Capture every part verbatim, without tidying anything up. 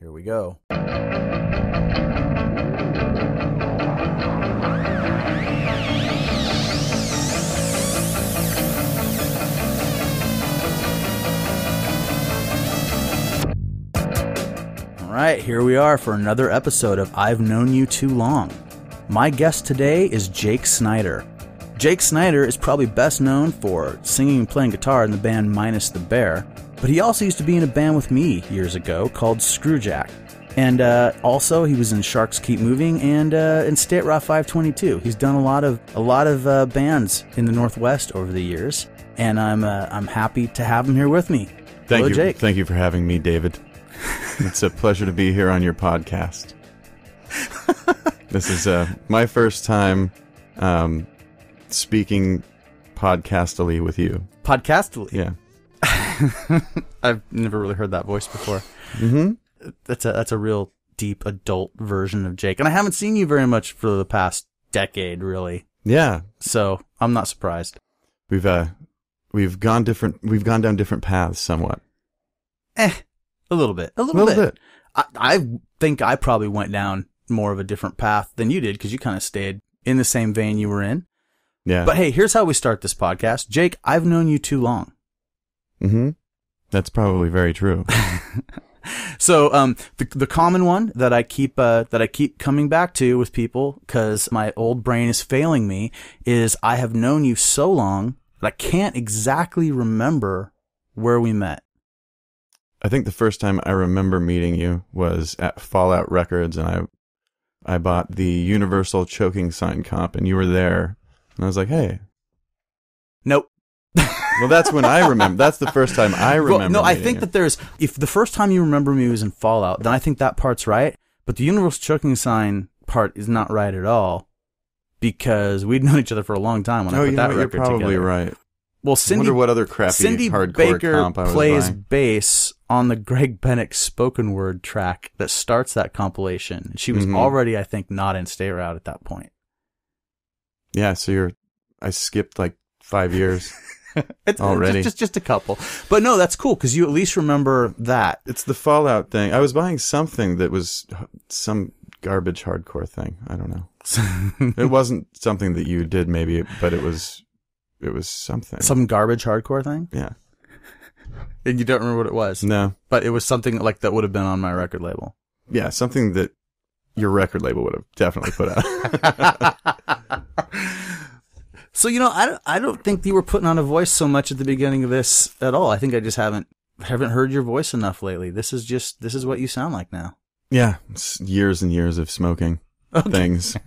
Here we go. All right, here we are for another episode of I've Known You Too Long. My guest today is Jake Snyder. Jake Snyder is probably best known for singing and playing guitar in the band Minus the Bear, but he also used to be in a band with me years ago called Screwjack. And uh, also he was in Sharks Keep Moving and uh, in State Route five twenty-two. He's done a lot of a lot of uh, bands in the Northwest over the years, and I'm uh, I'm happy to have him here with me. Thank Hello, you. Jake. Thank you for having me, David. It's a pleasure to be here on your podcast. This is uh, my first time um, speaking podcastily with you. Podcastily? Yeah. I've never really heard that voice before. Mm-hmm. That's a that's a real deep adult version of Jake. And I haven't seen you very much for the past decade, really. Yeah. So I'm not surprised. We've uh we've gone different we've gone down different paths somewhat. Eh. A little bit. A little, a little bit. bit. I, I think I probably went down more of a different path than you did because you kind of stayed in the same vein you were in. Yeah. But hey, here's how we start this podcast. Jake, I've known you too long. Mm-hmm. That's probably very true. So um, the, the common one that I keep uh, that I keep coming back to with people because my old brain is failing me is I have known you so long that I can't exactly remember where we met. I think the first time I remember meeting you was at Fallout Records, and I I bought the Universal Choking Sign comp, and you were there, and I was like, hey. Nope. Well, that's when I remember. That's the first time I remember well, No, I think you. that there's, if the first time you remember me was in Fallout, then I think that part's right, but the Universal Choking Sign part is not right at all, because we'd known each other for a long time when oh, I put you that know, record together. You're probably together. right. Well, Cindy, I wonder what other crappy Cindy hardcore Baker comp I was plays buying. bass on the Greg Bennick spoken word track that starts that compilation. She was mm-hmm. already, I think, not in State Route at that point. Yeah, so you're. I skipped like five years it's, already. Just, just just a couple, but no, that's cool because you at least remember that. It's the Fallout thing. I was buying something that was some garbage hardcore thing. I don't know. It wasn't something that you did, maybe, but it was. It was something. Some garbage hardcore thing? Yeah. And you don't remember what it was? No. But it was something like that would have been on my record label. Yeah, something that your record label would have definitely put out. So, you know, I don't, I don't think you were putting on a voice so much at the beginning of this at all. I think I just haven't haven't heard your voice enough lately. This is just, this is what you sound like now. Yeah, it's years and years of smoking okay. things.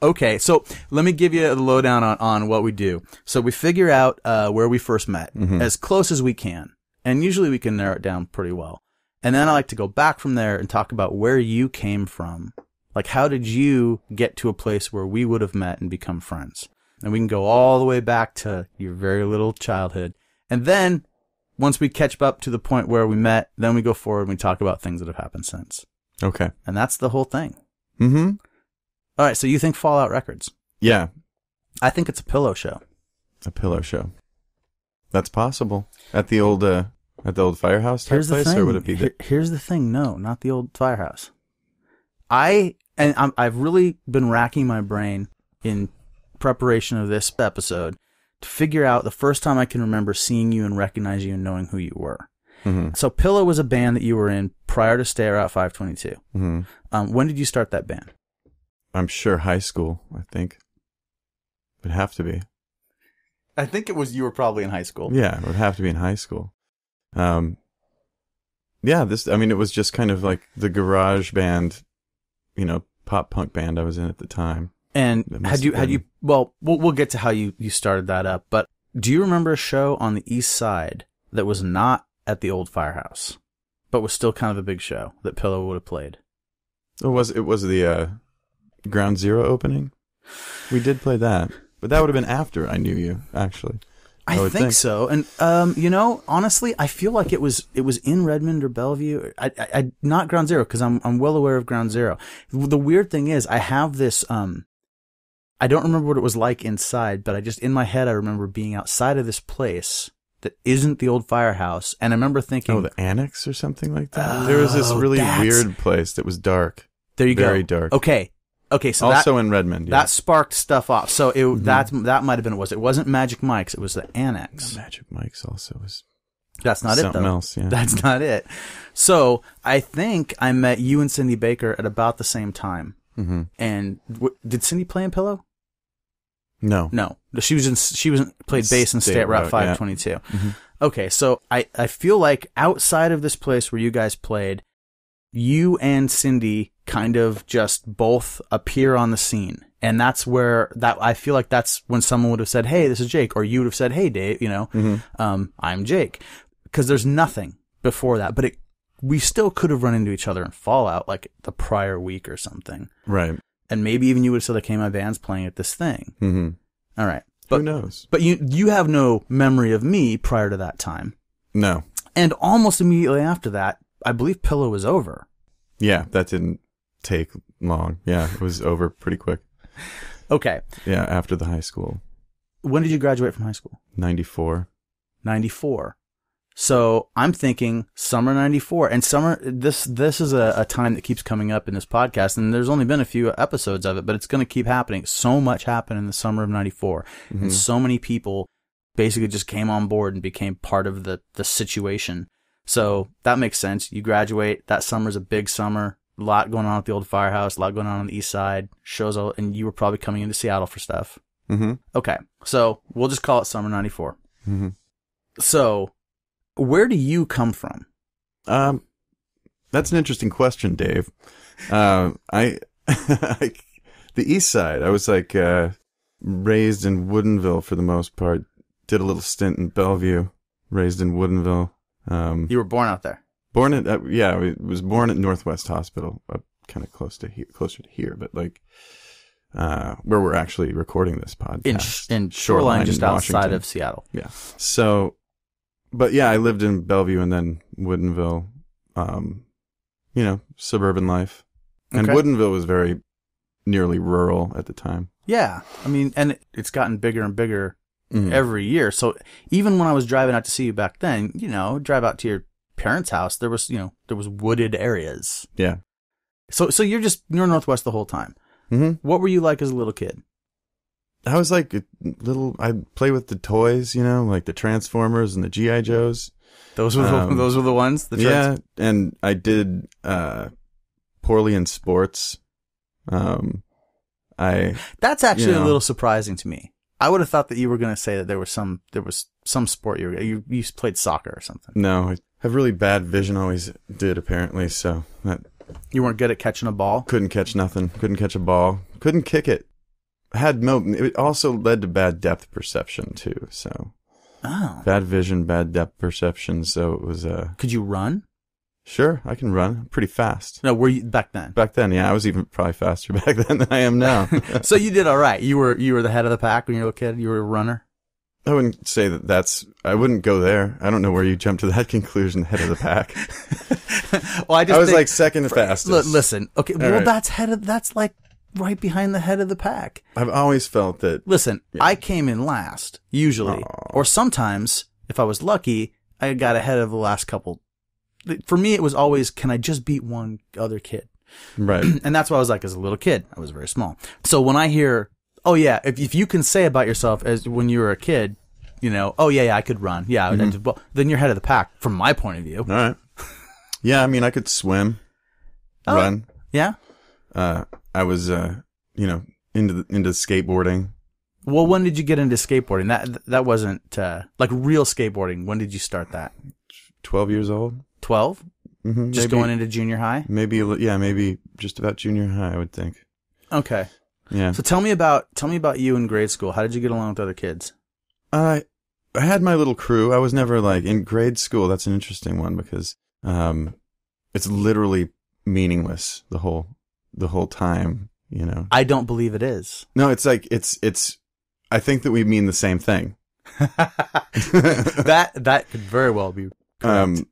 Okay, so let me give you the lowdown on, on what we do. So we figure out uh, where we first met, mm-hmm. as close as we can. And usually we can narrow it down pretty well. And then I like to go back from there and talk about where you came from. Like, how did you get to a place where we would have met and become friends? And we can go all the way back to your very little childhood. And then, once we catch up to the point where we met, then we go forward and we talk about things that have happened since. Okay. And that's the whole thing. Mm-hmm. All right, so you think Fallout Records? Yeah. I think it's a Pillow show. A Pillow show. That's possible. At the old uh, at the old firehouse type place, or would it be the... Here's the thing. No, not the old firehouse. I and I'm, I've really been racking my brain in preparation of this episode to figure out the first time I can remember seeing you and recognize you and knowing who you were. Mm-hmm. So Pillow was a band that you were in prior to State Route five twenty-two. Mm-hmm. Um, when did you start that band? I'm sure high school, I think. Would have to be. I think it was you were probably in high school. Yeah, it would have to be in high school. Um, yeah, this, I mean, it was just kind of like the garage band, you know, pop punk band I was in at the time. And had you, been... had you, well, well, we'll get to how you, you started that up, but do you remember a show on the East Side that was not at the old firehouse, but was still kind of a big show that Pillow would have played? It was, it was the, uh, Ground Zero opening. We did play that, but that would have been after I knew you, actually. I, I think, think so. And um you know, honestly, I feel like it was it was in Redmond or Bellevue. I I, I not Ground Zero, because I'm I'm well aware of Ground Zero. The weird thing is I have this um I don't remember what it was like inside, but I just in my head I remember being outside of this place that isn't the old firehouse. And I remember thinking... Oh, the Annex or something like that? Oh, there was this really weird place that was dark. There you Very go. Very dark. Okay. Okay, so also that, in Redmond, yeah. That sparked stuff off. So it mm-hmm. that that might have been what it was. It wasn't Magic Mike's. It was the Annex. No, Magic Mike's also was. That's not something it though. Else, yeah. That's not it. So I think I met you and Cindy Baker at about the same time. Mm-hmm. And w did Cindy play in Pillow? No, no. She was in. She was in, played bass in State, State Route five twenty-two. Yeah. Mm-hmm. Okay, so I I feel like outside of this place where you guys played, you and Cindy kind of just both appear on the scene. And that's where that I feel like that's when someone would have said, hey, this is Jake, or you would have said, hey, Dave, you know, mm-hmm. um, I'm Jake, because there's nothing before that. But it, we still could have run into each other in Fallout like the prior week or something. Right. And maybe even you would have said, okay, my band's playing at this thing. Mm-hmm. All right. But, who knows? But you, you have no memory of me prior to that time. No. And almost immediately after that, I believe Pillow was over. Yeah, that didn't take long. Yeah, it was over pretty quick. Okay. Yeah, after the high school. When did you graduate from high school? ninety-four. ninety-four. So I'm thinking summer ninety-four. And summer, this this is a, a time that keeps coming up in this podcast. And there's only been a few episodes of it, but it's going to keep happening. So much happened in the summer of ninety-four. Mm-hmm. And so many people basically just came on board and became part of the, the situation. So that makes sense. You graduate. That summer's a big summer. A lot going on at the old firehouse, a lot going on on the east side, shows all, and you were probably coming into Seattle for stuff. Mm-hmm. Okay, so we'll just call it summer ninety-four. Mm-hmm. So where do you come from? Um, that's an interesting question, Dave. Uh, I, I, the east side, I was like uh, raised in Woodinville for the most part, did a little stint in Bellevue, raised in Woodinville. Um, you were born out there? Born at uh, yeah, I was born at Northwest Hospital, uh, kind of close to here, closer to here, but like uh, where we're actually recording this podcast in, in Shoreline, just outside of Seattle. Yeah. So, but yeah, I lived in Bellevue and then Woodinville. Um, you know, suburban life, and okay. Woodinville was very nearly rural at the time. Yeah, I mean, and it's gotten bigger and bigger mm-hmm. every year. So even when I was driving out to see you back then, you know, drive out to your parents' house, there was, you know, there was wooded areas. Yeah. So, so you're just, you're Northwest the whole time. Mm-hmm. What were you like as a little kid? I was like a little, I'd play with the toys, you know, like the Transformers and the G I Joes. Those were, um, the, those were the ones? The yeah. And I did, uh, poorly in sports. Um, I, that's actually you know, a little surprising to me. I would have thought that you were going to say that there was some, there was some sport you were, you, you played soccer or something. No, I, have really bad vision, always did apparently, so that you weren't good at catching a ball. Couldn't catch nothing. Couldn't catch a ball. Couldn't kick it. Had no. It also led to bad depth perception too. So, oh, bad vision, bad depth perception. So it was a. Uh, Could you run? Sure, I can run pretty fast. No, were you back then? Back then, yeah, I was even probably faster back then than I am now. So you did all right. You were you were the head of the pack when you were a kid. You were a runner. I wouldn't say that that's... I wouldn't go there. I don't know where you jumped to that conclusion, head of the pack. well, I, just I was think, like second to fastest. Listen, okay, well, right. that's head of, that's like right behind the head of the pack. I've always felt that... Listen, yeah. I came in last, usually. Aww. Or sometimes, if I was lucky, I got ahead of the last couple. For me, it was always, can I just beat one other kid? Right. And that's what I was like as a little kid. I was very small. So when I hear... Oh yeah, if if you can say about yourself as when you were a kid, you know, oh yeah, yeah, I could run, yeah, mm-hmm. I did, well, then you're head of the pack from my point of view. All right. Yeah, I mean, I could swim, oh, run. Yeah. Uh, I was, uh, you know, into the, into skateboarding. Well, when did you get into skateboarding? That that wasn't uh, like real skateboarding. When did you start that? Twelve years old. Twelve. Mm-hmm, just maybe, going into junior high. Maybe yeah, maybe just about junior high, I would think. Okay. Yeah. So tell me about tell me about you in grade school. How did you get along with other kids? I uh, I had my little crew. I was never like in grade school. That's an interesting one because um, it's literally meaningless the whole the whole time. You know. I don't believe it is. No, it's like it's it's. I think that we mean the same thing. that that could very well be correct. Um,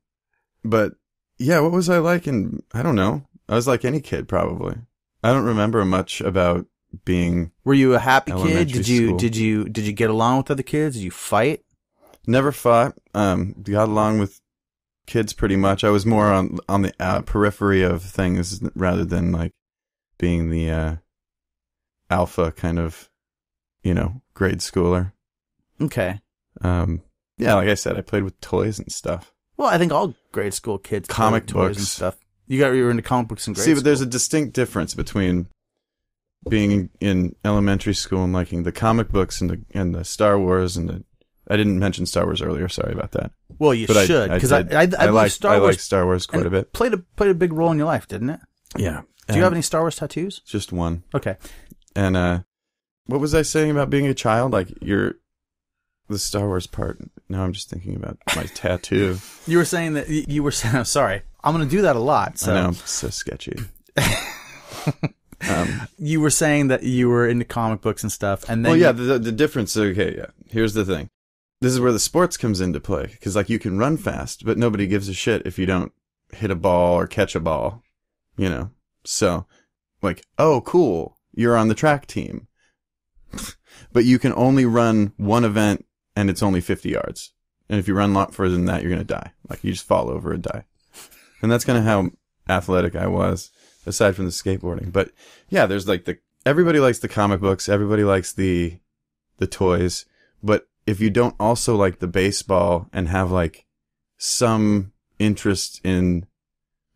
but yeah, what was I like? In I don't know. I was like any kid probably. I don't remember much about. Being were you a happy kid? Did you school. did you did you get along with other kids? Did you fight? Never fought. Um, got along with kids pretty much. I was more on on the uh, periphery of things rather than like being the uh, alpha kind of, you know, grade schooler. Okay. Um. Yeah, like I said, I played with toys and stuff. Well, I think all grade school kids comic play with toys books and stuff. You got you were into comic books in grade school. See, but school. There's a distinct difference between being in elementary school and liking the comic books and the and the Star Wars and the. I didn't mention Star Wars earlier. Sorry about that. Well, you but should because I I, I, I, I like Star Wars. I Star Wars quite a bit. Played a played a big role in your life, didn't it? Yeah. Do um, you have any Star Wars tattoos? Just one. Okay. And uh, what was I saying about being a child? Like you're. The Star Wars part. Now I'm just thinking about my tattoo. You were saying that you were saying, I'm sorry. I'm going to do that a lot. So. I know. I'm so sketchy. um, you were saying that you were into comic books and stuff. And then well, yeah, you... the, the difference. Okay, yeah. Here's the thing. This is where the sports comes into play. Because, like, you can run fast, but nobody gives a shit if you don't hit a ball or catch a ball. You know? So, like, oh, cool. You're on the track team. But you can only run one event. And it's only fifty yards. And if you run a lot further than that, you're going to die. Like, you just fall over and die. And that's kind of how athletic I was, aside from the skateboarding. But, yeah, there's, like, the... Everybody likes the comic books. Everybody likes the the toys. But if you don't also like the baseball and have, like, some interest in,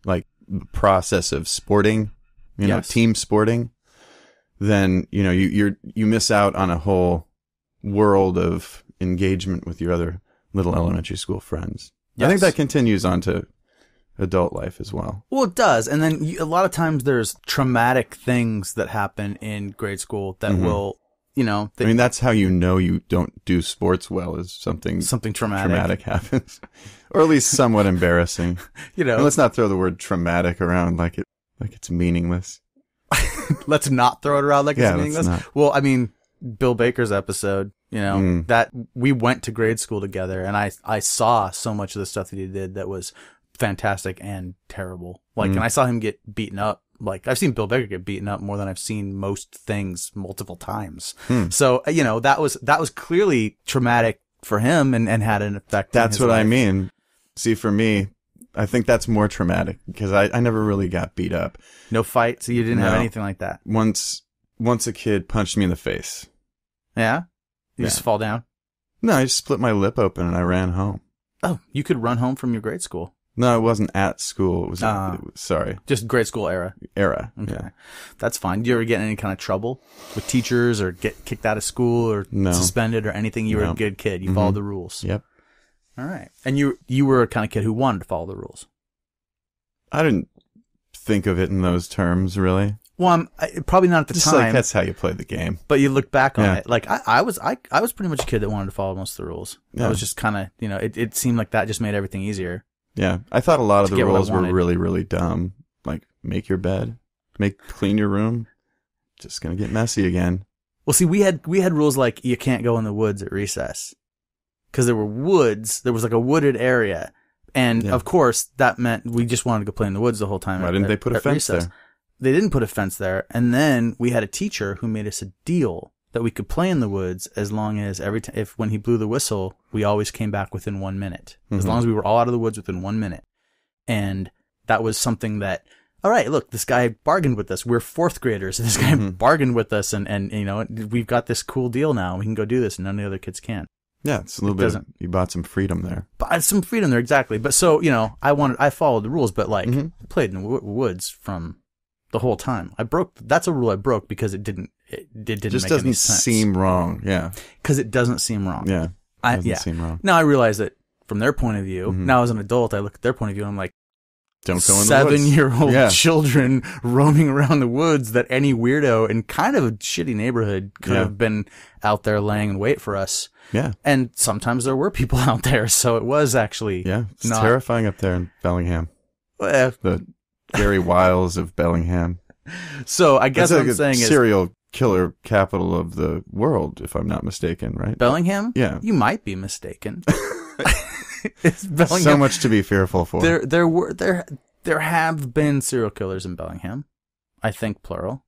like, the process of sporting, you know, yes. team sporting, then, you know, you you're you miss out on a whole world of... engagement with your other little elementary school friends. Yes. I think that continues on to adult life as well. Well, it does. And then you, a lot of times there's traumatic things that happen in grade school that mm-hmm. will, you know. I mean, that's how you know you don't do sports well is something something traumatic, traumatic happens. Or at least somewhat embarrassing. You know. And let's not throw the word traumatic around like it like it's meaningless. Let's not throw it around like yeah, it's meaningless. Not. Well, I mean, Bill Baker's episode. You know, mm. that we went to grade school together and I, I saw so much of the stuff that he did that was fantastic and terrible. Like, mm. and I saw him get beaten up. Like, I've seen Bill Baker get beaten up more than I've seen most things multiple times. Mm. So, you know, that was, that was clearly traumatic for him and, and had an effect. That's what life. I mean. See, for me, I think that's more traumatic because I, I never really got beat up. No fight. So you didn't no. have anything like that. Once, once a kid punched me in the face. Yeah. You yeah. just fall down? No, I just split my lip open and I ran home. Oh, you could run home from your grade school. No, I wasn't at school. It was, uh, it was sorry. Just grade school era. Era. Okay. Yeah. That's fine. Do you ever get in any kind of trouble with teachers or get kicked out of school or no. suspended or anything? You no. were a good kid. You mm-hmm. followed the rules. Yep. All right. And you you were a kind of kid who wanted to follow the rules. I didn't think of it in those terms, really. Well, I'm, I, probably not at the Just time. Like that's how you play the game. But you look back on yeah. it. Like, I, I was I, I was pretty much a kid that wanted to follow most of the rules. Yeah. I was just kind of, you know, it, it seemed like that just made everything easier. Yeah. I thought a lot of the rules were really, really dumb. Like, make your bed. make Clean your room. Just going to get messy again. Well, see, we had we had rules like you can't go in the woods at recess. Because there were woods. There was like a wooded area. And, yeah. of course, that meant we just wanted to go play in the woods the whole time. Why at, didn't they put at, a fence there? They didn't put a fence there, and then we had a teacher who made us a deal that we could play in the woods as long as every time, if when he blew the whistle, we always came back within one minute. Mm-hmm. As long as we were all out of the woods within one minute. And that was something that, all right, look, this guy bargained with us. We're fourth graders, and this guy mm-hmm. bargained with us, and, and you know, we've got this cool deal now. We can go do this, and none of the other kids can. Yeah, it's a little it bit. Doesn't, of, you bought some freedom there. Bought some freedom there, exactly. But so, you know, I wanted, I followed the rules, but like, mm-hmm. I played in the w woods from. The whole time. I broke... That's a rule I broke because it didn't... It, it didn't just make any sense. It doesn't seem wrong. Yeah. Because it doesn't seem wrong. Yeah. It doesn't I, yeah. seem wrong. Now I realize that from their point of view, mm-hmm. now as an adult, I look at their point of view and I'm like, don't go in the woods. Seven-year-old yeah. children roaming around the woods that any weirdo in kind of a shitty neighborhood could yeah. have been out there laying in wait for us. Yeah. And sometimes there were people out there, so it was actually... Yeah. It's not... terrifying up there in Bellingham. Well, the... Gary Wiles of Bellingham. So I guess like what I'm saying is... serial killer capital of the world, if I'm not mistaken, right? Bellingham? Yeah. You might be mistaken. It's Bellingham. So much to be fearful for. There, there, were, there, there have been serial killers in Bellingham. I think plural.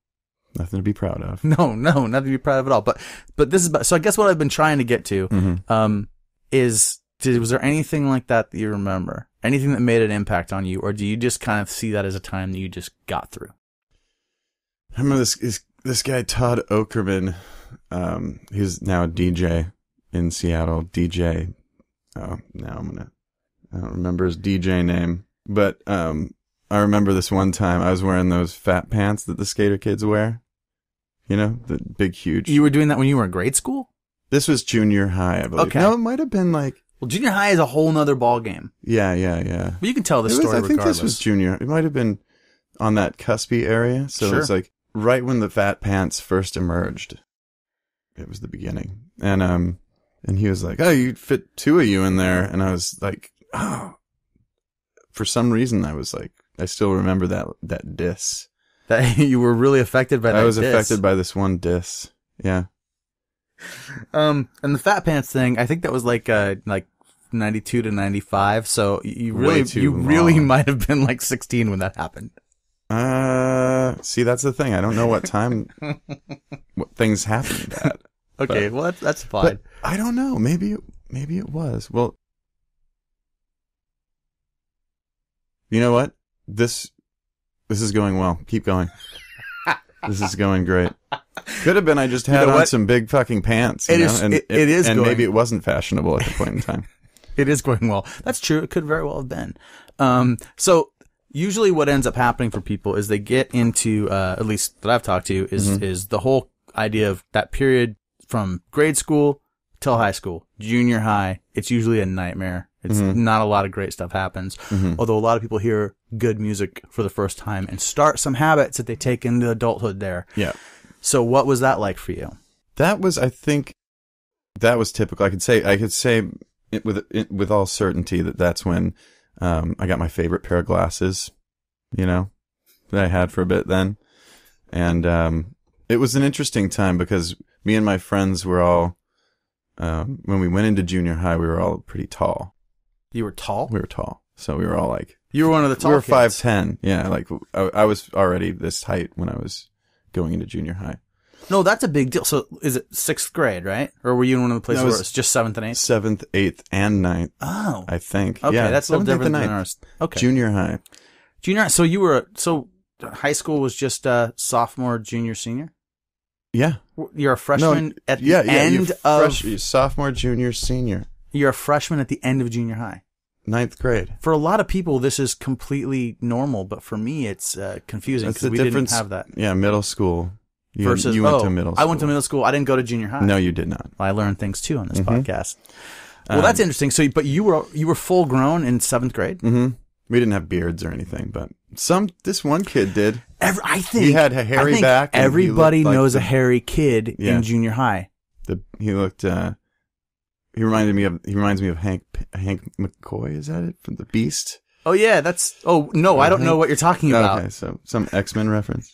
Nothing to be proud of. No, no, nothing to be proud of at all. But, but this is... So I guess what I've been trying to get to... Mm-hmm. um, is, did, was there anything like that that you remember? Anything that made an impact on you? Or do you just kind of see that as a time that you just got through? I remember this this, this guy, Todd Okerman. Um, he's now a D J in Seattle. D J. Oh, now I'm going to, I don't remember his D J name. But um, I remember this one time I was wearing those fat pants that the skater kids wear. You know, the big, huge. You were doing that when you were in grade school? This was junior high, I believe. Okay. No, it might have been like... Well, junior high is a whole other ball game. Yeah, yeah, yeah. But you can tell the story regardless. I think this was junior. It might have been on that cuspy area. So sure. It was like right when the fat pants first emerged. It was the beginning. And um, and he was like, oh, you fit two of you in there. And I was like, oh. For some reason, I was like, I still remember that that diss. That you were really affected by that I was diss. affected by this one diss. Yeah. Um, and the fat pants thing, I think that was like uh like ninety-two to ninety-five. So you really you long. really might have been like sixteen when that happened. Uh, see, that's the thing. I don't know what time what things happened at. Okay, but, well that's, that's fine. I don't know. Maybe maybe it was. Well, you know what? This this is going well. Keep going. This is going great. Could have been I just had you know on what? some big fucking pants. You it, know? Is, and, it, it is. And going, maybe it wasn't fashionable at the point in time. It is going well. That's true. It could very well have been. Um, so usually what ends up happening for people is they get into, uh, at least that I've talked to, is, mm-hmm. is the whole idea of that period from grade school till high school, junior high. It's usually a nightmare. It's mm-hmm. not a lot of great stuff happens. Mm-hmm. Although a lot of people hear good music for the first time and start some habits that they take into adulthood there. Yeah. So what was that like for you? That was, I think, that was typical. I could say, I could say it with it, with all certainty that that's when um, I got my favorite pair of glasses, you know, that I had for a bit then. And um, it was an interesting time because me and my friends were all, uh, when we went into junior high, we were all pretty tall. You were tall? We were tall. So we were all like... You were one of the tall kids. We were five ten. Yeah, like I, I was already this height when I was going into junior high. No, that's a big deal. So is it sixth grade, right? Or were you in one of the places no, where it was just seventh and eighth? Seventh, eighth, and ninth. Oh. I think. Okay, yeah, that's a little different than ours. Okay. Junior high. Junior high. So you were... So high school was just uh, sophomore, junior, senior? Yeah. You're a freshman no, at yeah, the yeah, end you're of... Fresh, sophomore, junior, senior. You're a freshman at the end of junior high. Ninth grade. For a lot of people, this is completely normal, but for me, it's uh, confusing because we didn't have that. Yeah, middle school. You, versus, you went oh, to middle school. I went to middle school. I didn't go to junior high. No, you did not. I learned things, too, on this mm-hmm. podcast. Well, um, that's interesting. So, but you were you were full-grown in seventh grade? Mm-hmm. We didn't have beards or anything, but some this one kid did. Every, I think He had a hairy back. Everybody knows like the, a hairy kid yeah, in junior high. The, he looked... Uh, He reminded me of he reminds me of Hank Hank McCoy, is that it? From The Beast? Oh yeah, that's oh no, I don't Hank, know what you're talking about. Okay, so some X-Men reference.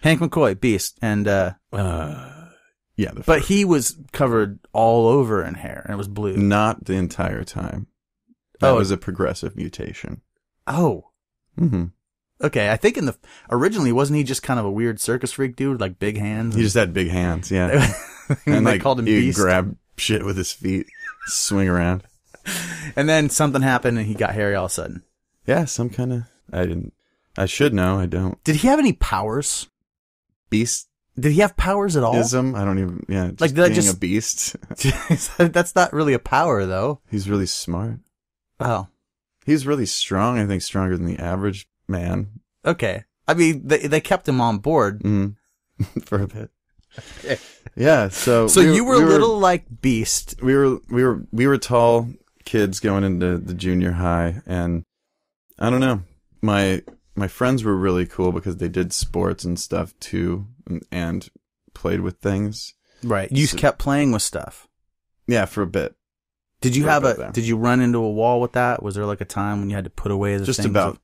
Hank McCoy, Beast, and uh, uh yeah, the but he was covered all over in hair and it was blue. Not the entire time. That oh. was a progressive mutation. Oh. Mm-hmm. Okay, I think in the originally wasn't he just kind of a weird circus freak dude, like big hands? He just had big hands, yeah. and and they like, called him Beast. Grabbed shit with his feet, swing around, and then something happened and he got hairy all of a sudden. Yeah, some kind of I didn't. I should know. I don't. Did he have any powers? Beast? Did he have powers at all? Ism? I don't even. Yeah, just like being just, a beast. That's not really a power though. He's really smart. Oh, he's really strong. I think stronger than the average man. Okay, I mean they they kept him on board mm. for a bit. Okay. Yeah, so so we, you were a we little were, like Beast. We were we were we were tall kids going into the junior high, and I don't know. My my friends were really cool because they did sports and stuff too, and, and played with things. Right, you so, kept playing with stuff. Yeah, for a bit. Did you for have a? There. Did you run into a wall with that? Was there like a time when you had to put away the just things about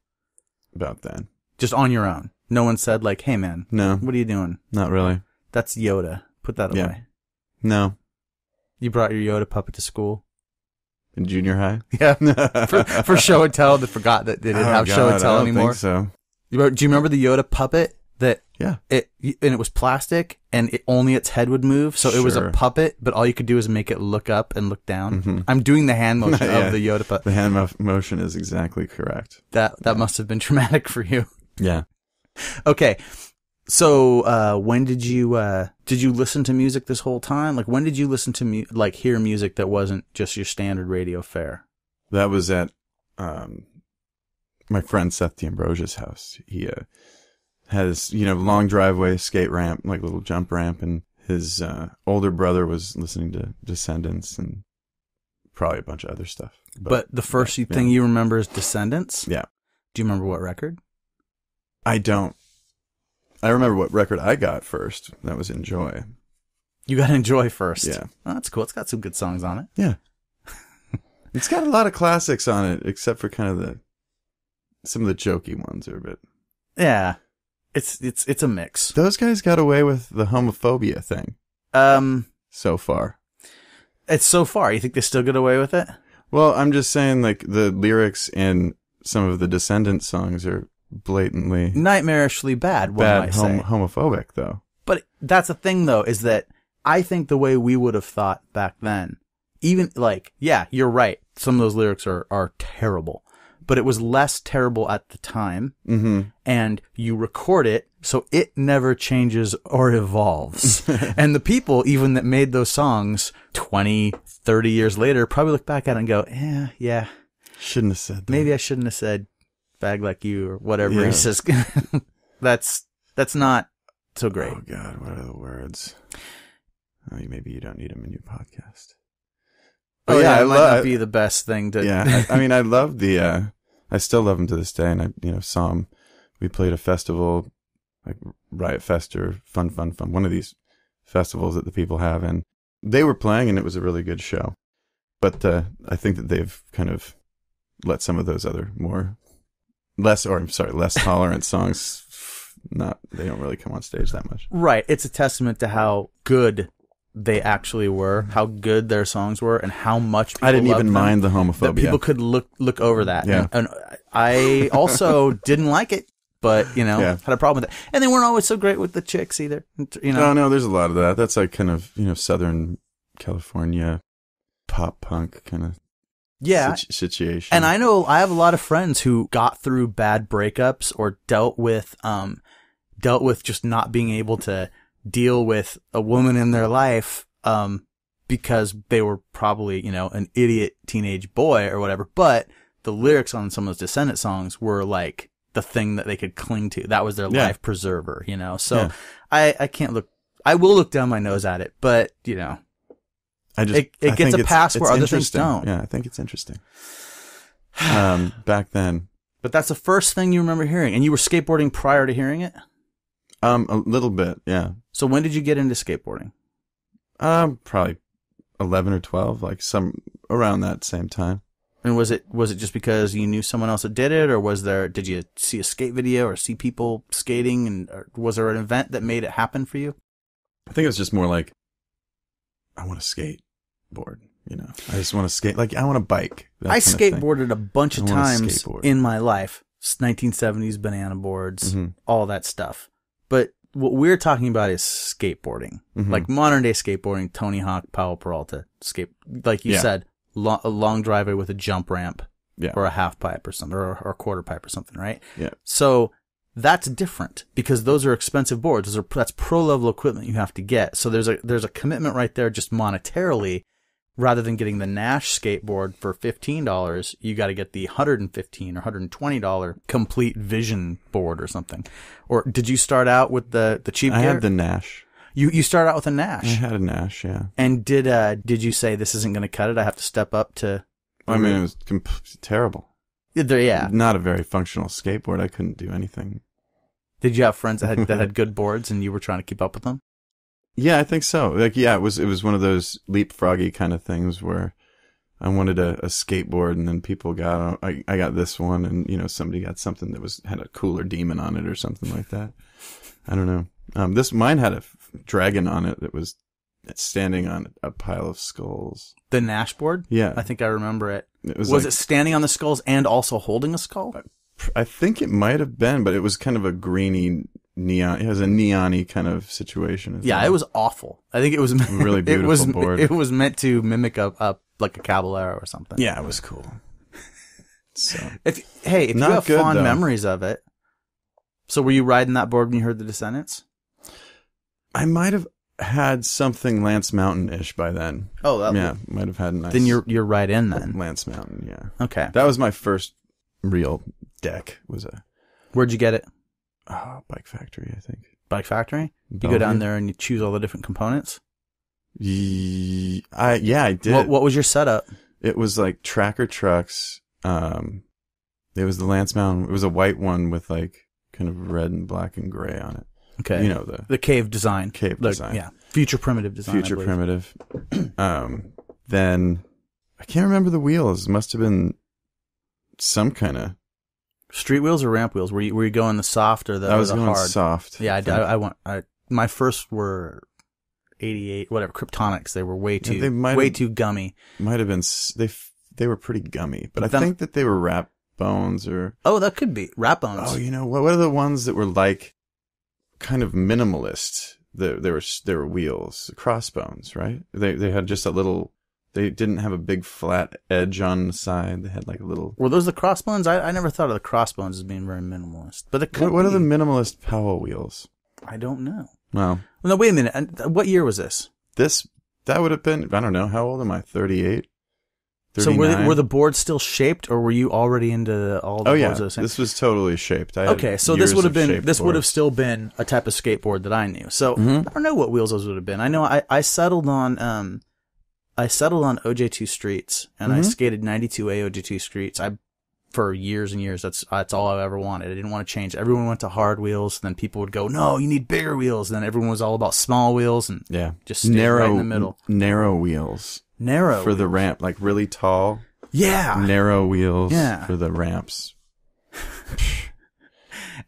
about then? Just on your own. No one said like, "Hey, man, no, what are you doing?" Not really. That's Yoda. Put that away. Yeah. No. You brought your Yoda puppet to school? In junior high? Yeah. for, for show and tell. They forgot that they didn't oh have God, show and tell I don't anymore. Think so. Do you remember the Yoda puppet that Yeah. It and it was plastic, and it, only its head would move, so sure. It was a puppet. But all you could do is make it look up and look down. Mm-hmm. I'm doing the hand motion yeah. of the Yoda puppet. The hand mo- motion is exactly correct. That that yeah. must have been traumatic for you. Yeah. Okay. So uh, when did you uh, did you listen to music this whole time? Like when did you listen to mu- like hear music that wasn't just your standard radio fare? That was at um, my friend Seth D'Ambrosia's house. He. Uh, Has, you know, long driveway, skate ramp, like little jump ramp. And his uh, older brother was listening to Descendents and probably a bunch of other stuff. But, but the first yeah, thing yeah. you remember is Descendents? Yeah. Do you remember what record? I don't. I remember what record I got first. That was Enjoy. You got Enjoy first? Yeah. Oh, that's cool. It's got some good songs on it. Yeah. It's got a lot of classics on it, except for kind of the, some of the jokey ones are a bit. Yeah. It's it's it's a mix. Those guys got away with the homophobia thing. Um, so far, it's so far. You think they still get away with it? Well, I'm just saying, like the lyrics in some of the Descendants songs are blatantly nightmarishly bad. What bad, hom- homophobic though. But that's the thing, though, is that I think the way we would have thought back then, even like, yeah, you're right. Some of those lyrics are are terrible. But it was less terrible at the time, mm-hmm. and you record it, so it never changes or evolves. And the people, even that made those songs twenty, thirty years later, probably look back at it and go, yeah, yeah. Shouldn't have said that. Maybe I shouldn't have said bag like you or whatever. Yeah. He says, that's, that's not so great. Oh, God, what are the words? Oh, maybe you don't need them in your podcast. Oh, oh yeah, yeah, it I might love, not be the best thing to. Yeah, I, I mean, I love the. Uh, I still love him to this day, and I, you know, saw him. We played a festival, like Riot Fest or Fun Fun Fun, one of these festivals that the people have, and they were playing, and it was a really good show. But uh, I think that they've kind of let some of those other more, less or I'm sorry, less tolerant songs. Not they don't really come on stage that much. Right, it's a testament to how good. They actually were, how good their songs were, and how much people I didn't even them, mind the homophobia. That people could look look over that. Yeah. And, and I also didn't like it, but, you know, yeah. had a problem with it. And they weren't always so great with the chicks either. You know? No, no, there's a lot of that. That's like kind of, you know, Southern California pop punk kind of yeah. situ- situation. And I know I have a lot of friends who got through bad breakups or dealt with um dealt with just not being able to deal with a woman in their life um because they were probably, you know, an idiot teenage boy or whatever, but the lyrics on some of those Descendent songs were like the thing that they could cling to. That was their yeah. life preserver, you know. So yeah. I, I can't look I will look down my nose at it, but you know I just it, it I gets a pass it's, where it's other things don't. Yeah, I think it's interesting. Um back then. But that's the first thing you remember hearing. And you were skateboarding prior to hearing it? Um, a little bit, yeah. So when did you get into skateboarding? Um, probably eleven or twelve, like some around that same time. And was it was it just because you knew someone else that did it, or was there? Did you see a skate video or see people skating, and or was there an event that made it happen for you? I think it was just more like I want to skateboard. You know, I just want to skate. Like I want to bike. I skateboarded a bunch of times in my life. nineteen seventies banana boards, mm-hmm. all that stuff. But what we're talking about is skateboarding, mm-hmm. like modern day skateboarding, Tony Hawk, Powell Peralta, skate, like you yeah. said, lo- a long driveway with a jump ramp yeah. or a half pipe or something, or, or a quarter pipe or something, right? Yeah. So that's different because those are expensive boards. Those are, that's pro level equipment you have to get. So there's a, there's a commitment right there just monetarily. Rather than getting the Nash skateboard for fifteen dollars, you got to get the one hundred fifteen dollars or one hundred twenty dollars complete vision board or something. Or did you start out with the, the cheap I gear? Had the Nash. You you started out with a Nash. I had a Nash, yeah. And did uh did you say this isn't going to cut it? I have to step up to... I mean, it was comp- terrible. There, yeah. Not a very functional skateboard. I couldn't do anything. Did you have friends that had, that had good boards and you were trying to keep up with them? Yeah, I think so. Like, yeah, it was it was one of those leapfroggy kind of things where I wanted a, a skateboard, and then people got I I got this one, and you know somebody got something that was had a cooler demon on it or something like that. I don't know. Um, this mine had a f- dragon on it that was standing on a pile of skulls. The Nash board? Yeah, I think I remember it. It was was like, it standing on the skulls and also holding a skull? I, I think it might have been, but it was kind of a greeny neon. It was a neon-y kind of situation. Yeah, it? it was awful. I think it was really beautiful. It was, board. It was meant to mimic a, a like a Caballero or something. Yeah, it was cool. So if hey, if Not you have good, fond though. memories of it, so were you riding that board when you heard the Descendents? I might have had something Lance Mountain-ish by then. Oh, that yeah, be... might have had a nice. Then you're you're right in then. Lance Mountain, yeah. Okay, that was my first real deck. Was a. Where'd you get it? Oh, Bike Factory, I think. Bike Factory? Bellevue? You go down there and you choose all the different components? Ye I, yeah, I did. What, what was your setup? It was like tracker trucks. Um, it was the Lance Mountain. It was a white one with like kind of red and black and gray on it. Okay. You know, the... The cave design. Cave the, design. Yeah. Future primitive design. Future primitive. um, then, I can't remember the wheels. Must have been some kind of... Street wheels or ramp wheels? Were you were you going the soft or the hard? I was going hard? soft. Yeah, I, I, I went. I, my first were eighty-eight, whatever, Kryptonics. They were way too yeah, they way have, too gummy. Might have been they they were pretty gummy, but, but I them, think that they were Rat Bones or oh, that could be Rat Bones. Oh, you know what? What are the ones that were like kind of minimalist? There there were there were wheels, Crossbones, right? They they had just a little. They didn't have a big flat edge on the side. They had like a little... Were those the Crossbones? I, I never thought of the Crossbones as being very minimalist. But it could What, what be. are the minimalist Powell wheels? I don't know. Well, well... No, wait a minute. What year was this? This... That would have been... I don't know. How old am I? thirty-eight? thirty-nine? So were, they, were the boards still shaped or were you already into all the oh, boards? Oh yeah. The same? This was totally shaped. I okay. So this would have been... This board. would have still been a type of skateboard that I knew. So mm-hmm. I don't know what wheels those would have been. I know I, I settled on... Um, I settled on O J two Streets, and mm-hmm. I skated ninety-two A O J two Streets. I, for years and years, that's that's all I ever wanted. I didn't want to change. Everyone went to hard wheels, and then people would go, "No, you need bigger wheels." And then everyone was all about small wheels and yeah, just narrow right in the middle, narrow wheels, narrow for wheels. the ramp, like really tall. Yeah, narrow wheels yeah. for the ramps.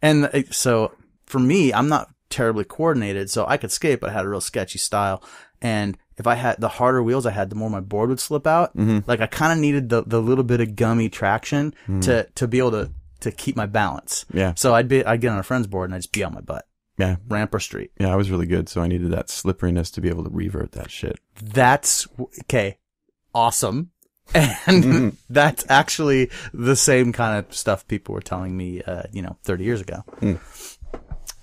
And so for me, I'm not terribly coordinated, so I could skate, but I had a real sketchy style. And if I had the harder wheels I had, the more my board would slip out. Mm-hmm. Like I kind of needed the, the little bit of gummy traction mm-hmm. to, to be able to, to keep my balance. Yeah. So I'd be, I'd get on a friend's board and I'd just be on my butt. Yeah. Ramp or street. Yeah. I was really good. So I needed that slipperiness to be able to revert that shit. That's okay. Awesome. And mm-hmm. that's actually the same kind of stuff people were telling me, uh, you know, thirty years ago. Mm.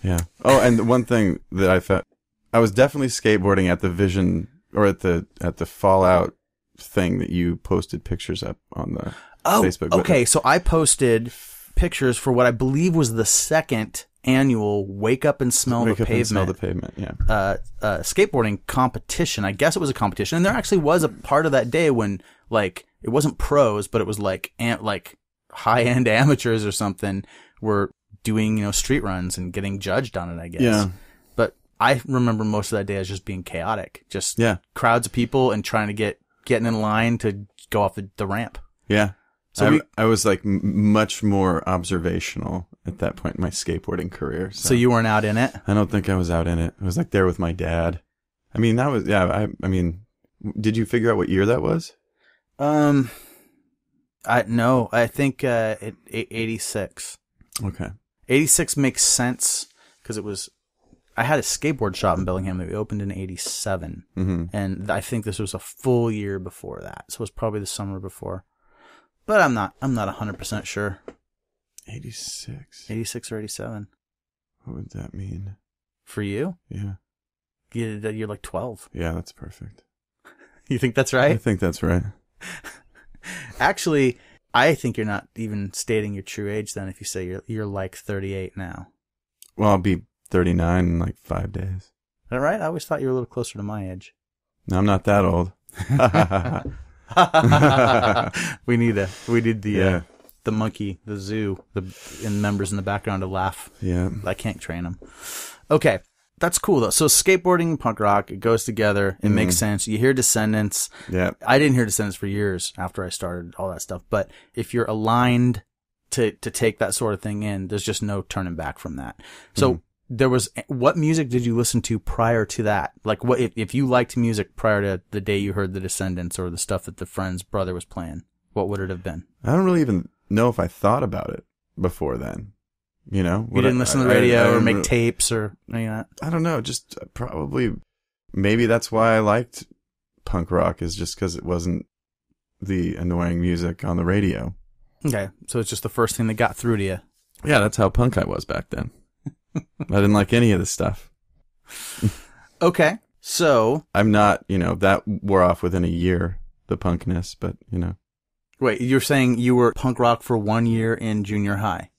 Yeah. Oh, and one thing that I felt, I was definitely skateboarding at the Vision or at the at the Fallout thing that you posted pictures up on the oh, Facebook. Oh, okay. So I posted pictures for what I believe was the second annual Wake Up and Smell the Pavement. Wake Up and Smell the Pavement, yeah. Uh, uh, skateboarding competition. I guess it was a competition. And there actually was a part of that day when, like, it wasn't pros, but it was, like, am like high-end amateurs or something were doing, you know, street runs and getting judged on it, I guess. Yeah. I remember most of that day as just being chaotic, just yeah. crowds of people and trying to get getting in line to go off the, the ramp. Yeah. So I, we, I was like much more observational at that point in my skateboarding career. So. so you weren't out in it? I don't think I was out in it. I was like there with my dad. I mean, that was, yeah, I, I mean, did you figure out what year that was? Um, I no, I think uh, it, eighty-six. Okay. eighty-six makes sense because it was... I had a skateboard shop in Bellingham that we opened in eighty-seven, mm-hmm. and I think this was a full year before that, so it was probably the summer before. But I'm not, I'm not one hundred percent sure. eighty-six, eighty-six or eighty-seven. What would that mean for you? Yeah, you're, you're like twelve. Yeah, that's perfect. You think that's right? I think that's right. Actually, I think you're not even stating your true age then if you say you're you're like thirty-eight now. Well, I'll be thirty-nine in like five days. Is that right? I always thought you were a little closer to my age. No, I'm not that old. we need a we did the yeah. uh, the monkey, the zoo, the and members in the background to laugh. Yeah, I can't train them. Okay, that's cool though. So skateboarding and punk rock, it goes together. It mm. makes sense. You hear Descendents. Yeah, I didn't hear Descendents for years after I started all that stuff. But if you're aligned to to take that sort of thing in, there's just no turning back from that. So. Mm. There was, what music did you listen to prior to that? Like what, if, if you liked music prior to the day you heard the Descendents or the stuff that the friend's brother was playing, what would it have been? I don't really even know if I thought about it before then. you know. You didn't I, listen to the radio I, I, I or make tapes or any of that? I don't know. Just probably, maybe that's why I liked punk rock, is just because it wasn't the annoying music on the radio. Okay. So it's just the first thing that got through to you. Yeah, that's how punk I was back then. I didn't like any of this stuff. Okay. So I'm not, you know, that wore off within a year, the punkness, but, you know. Wait, you're saying you were punk rock for one year in junior high?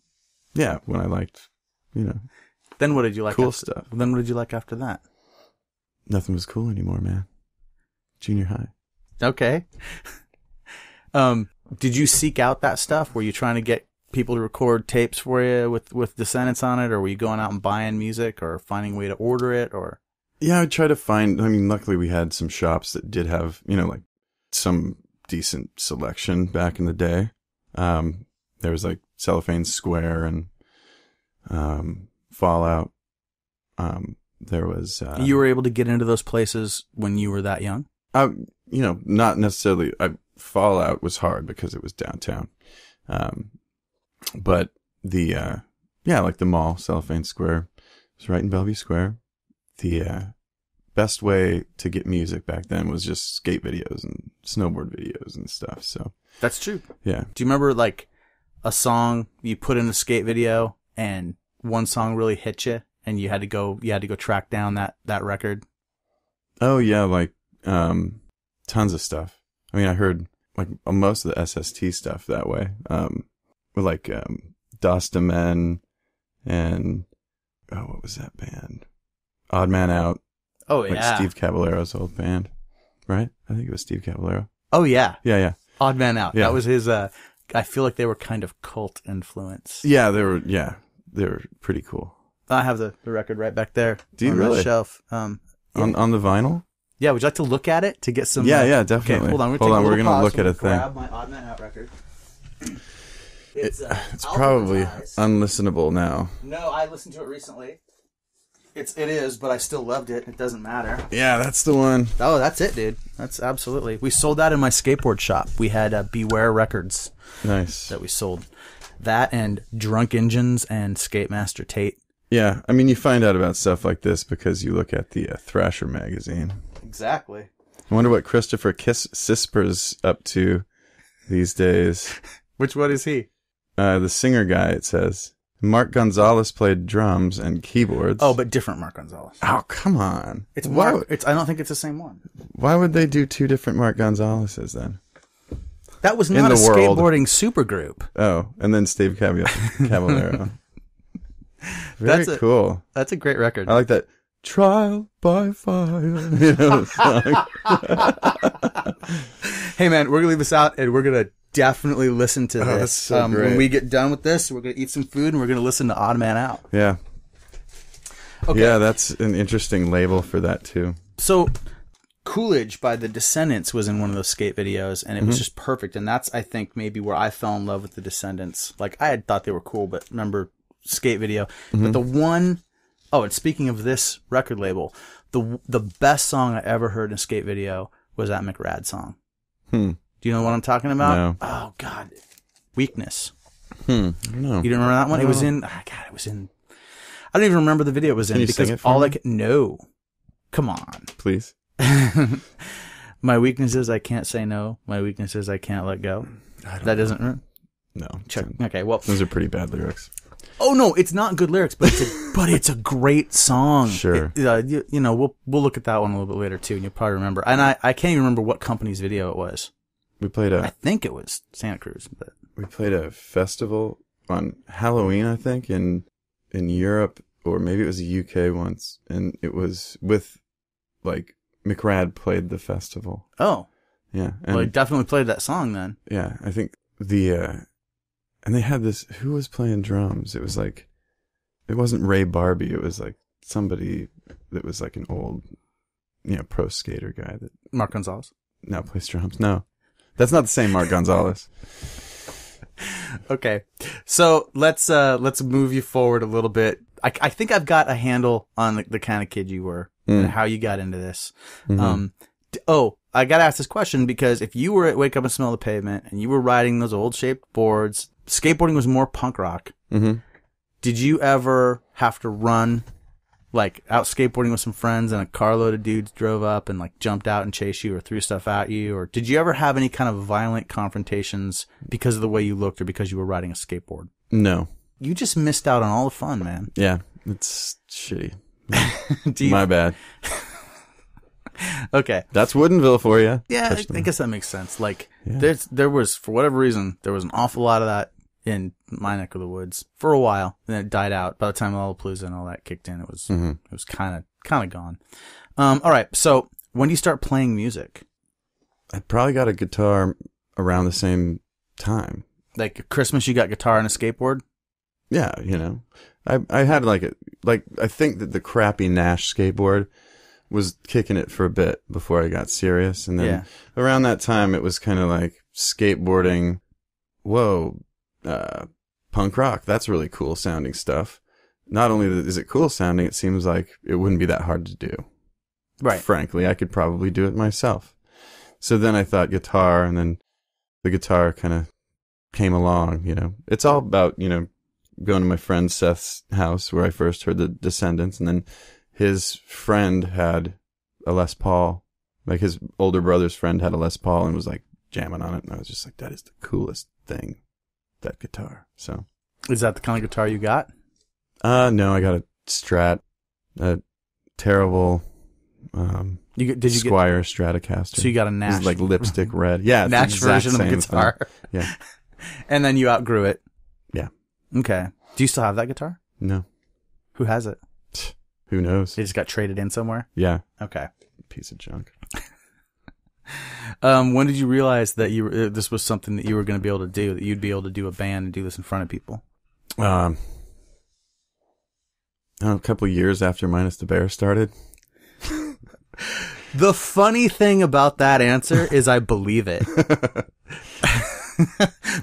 Yeah, when I liked, you know. Then what did you like? Cool after, stuff. Then what did you like after that? Nothing was cool anymore, man. Junior high. Okay. um, did you seek out that stuff? Were you trying to get people to record tapes for you with, with Descendents on it? Or were you going out and buying music or finding a way to order it? Or yeah, I would try to find, I mean, luckily we had some shops that did have, you know, like some decent selection back in the day. Um, there was like Cellophane Square and um, Fallout. Um, there was... Uh, you were able to get into those places when you were that young? I, you know, not necessarily. I, Fallout was hard because it was downtown. Um, but the, uh, yeah, like the mall, Cellophane Square. It was right in Bellevue Square. The uh, best way to get music back then was just skate videos and snowboard videos and stuff. So that's true. Yeah. Do you remember like a song you put in a skate video and one song really hit you and you had to go, you had to go track down that, that record? Oh yeah. Like, um, tons of stuff. I mean, I heard like most of the S S T stuff that way. Um, like, um, Dosta Men and, oh, what was that band? Odd Man Out. Oh, like yeah. Steve Caballero's old band, right? I think it was Steve Caballero. Oh, yeah. Yeah, yeah. Odd Man Out. Yeah. That was his, uh, I feel like they were kind of cult influence. Yeah, they were, yeah. They were pretty cool. I have the, the record right back there. Do you on really? The shelf. Um, yeah. on, on the vinyl? Yeah, would you like to look at it to get some? Yeah, uh, yeah, definitely. Okay, hold on, we're going to look so at a thing. Grab my Odd Man Out record. It's, uh, it's probably unlistenable now. No, I listened to it recently. It's, it is, but I still loved it. It doesn't matter. Yeah, that's the one. Oh, that's it, dude. That's absolutely. We sold that in my skateboard shop. We had uh, Beware Records. Nice. That we sold. That and Drunk Engines and Skate Master Tate. Yeah, I mean, you find out about stuff like this because you look at the uh, Thrasher magazine. Exactly. I wonder what Christopher Kiss Sisper's up to these days. Which one is he? Uh, the singer guy, it says. Mark Gonzalez played drums and keyboards. Oh, but different Mark Gonzalez. Oh, come on. It's Mark. Why, it's, I don't think it's the same one. Why would they do two different Mark Gonzalez's then? That was not a world. skateboarding supergroup. Oh, and then Steve Caballero. Very that's a, cool. That's a great record. I like that. Trial by fire. You know, hey, man, we're going to leave this out and we're going to definitely listen to oh, this. That's so um, great. When we get done with this, we're going to eat some food and we're going to listen to Odd Man Out. Yeah. Okay. Yeah, that's an interesting label for that, too. So, Coolidge by the Descendents was in one of those skate videos, and it mm-hmm. was just perfect. And that's, I think, maybe where I fell in love with the Descendents. Like, I had thought they were cool, but remember, skate video. Mm-hmm. But the one... Oh, and speaking of this record label, the the best song I ever heard in a skate video was that McRad song. Hmm. Do you know what I'm talking about? No. Oh, God. Weakness. Hmm. I don't know. You don't remember that one? It was in... Oh, God, it was in... I don't even remember the video it was in. Can you because sing it for all me? I could, no. Come on. Please. My weakness is I can't say no. My weakness is I can't let go. I don't that know. Doesn't... No. Check. Okay, well... Those are pretty bad lyrics. Oh no, it's not good lyrics, but it's a, but it's a great song. Sure, it, uh, you, you know we'll we'll look at that one a little bit later too, and you'll probably remember. And I, I can't even remember what company's video it was. We played a. I think it was Santa Cruz, but we played a festival on Halloween, I think, in in Europe or maybe it was the U K once, and it was with like McRad played the festival. Oh, yeah, and, well, he definitely played that song then. Yeah, I think the. Uh, And they had this, who was playing drums? It was like, it wasn't Ray Barbie. It was like somebody that was like an old, you know, pro skater guy. That Mark Gonzalez? No, plays drums. No, that's not the same Mark Gonzalez. Okay. So let's, uh, let's move you forward a little bit. I, I think I've got a handle on the, the kind of kid you were mm. and how you got into this. Mm-hmm. Um, oh, I got to ask this question because if you were at Wake Up and Smell the Pavement and you were riding those old shaped boards, skateboarding was more punk rock. Mm-hmm. Did you ever have to run, like, out skateboarding with some friends and a carload of dudes drove up and, like, jumped out and chased you or threw stuff at you? Or did you ever have any kind of violent confrontations because of the way you looked or because you were riding a skateboard? No. You just missed out on all the fun, man. Yeah, it's shitty. you... My bad. Okay. That's Woodinville for you. Yeah, I, I guess that makes sense. Like, yeah. there's, there was, for whatever reason, there was an awful lot of that in my neck of the woods for a while, and then it died out. By the time Lollapalooza and all that kicked in, it was mm-hmm. it was kind of kind of gone. Um, all right, so when do you start playing music? I probably got a guitar around the same time. Like Christmas, you got guitar and a skateboard. Yeah, you know, I I had like a like I think that the crappy Nash skateboard was kicking it for a bit before I got serious, and then yeah. around that time it was kind of like skateboarding. Whoa. Uh, punk rock, that's really cool sounding stuff. Not only is it cool sounding, it seems like it wouldn't be that hard to do. Right. Frankly, I could probably do it myself. So then I thought guitar, and then the guitar kind of came along, you know. It's all about, you know, going to my friend Seth's house where I first heard the Descendents, and then his friend had a Les Paul, like his older brother's friend had a Les Paul and was like jamming on it, and I was just like, that is the coolest thing. That guitar. So, is that the kind of guitar you got? Uh, no, I got a Strat, a terrible. Um, you did you Squire get, Stratocaster? So you got a Nash, it was like lipstick red, yeah, Nash version of guitar. Thing. Yeah, and then you outgrew it. Yeah. Okay. Do you still have that guitar? No. Who has it? Who knows? It just got traded in somewhere. Yeah. Okay. Piece of junk. Um, when did you realize that you were, uh, this was something that you were going to be able to do, that you'd be able to do a band and do this in front of people? Um, I don't know, a couple of years after Minus the Bear started. The funny thing about that answer is I believe it.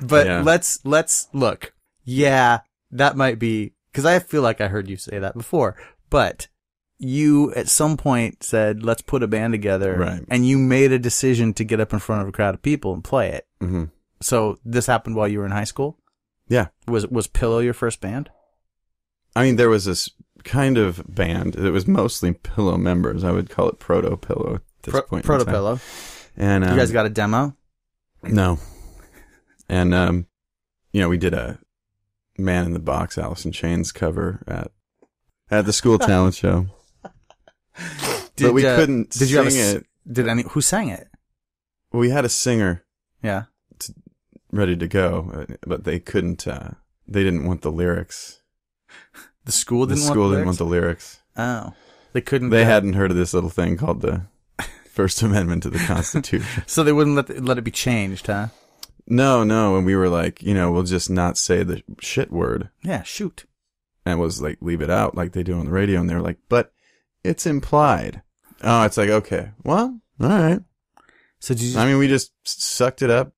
But yeah. let's let's look. Yeah, that might be, because I feel like I heard you say that before, but... You at some point said, let's put a band together. Right. And you made a decision to get up in front of a crowd of people and play it. Mm-hmm. So this happened while you were in high school? Yeah. Was was Pillow your first band? I mean, there was this kind of band that was mostly Pillow members. I would call it Proto Pillow at this Pro- point. Proto Pillow. And um, you guys got a demo? No. And, um, you know, we did a Man in the Box, Alice in Chains cover at, at the school talent show. Did, but we uh, couldn't did sing you have a, it. Did any? Who sang it? Well, we had a singer. Yeah. To, ready to go, but they couldn't. Uh, they didn't want the lyrics. The school didn't. The school want the didn't lyrics? want the lyrics. Oh, they couldn't. They hadn't it. heard of this little thing called the First Amendment to the Constitution. So they wouldn't let the, let it be changed, huh? No, no. And we were like, you know, we'll just not say the shit word. Yeah, shoot. And was like, leave it out, like they do on the radio. And they were like, but. It's implied. Oh, it's like, okay, well, all right. So did you just, I mean, we just sucked it up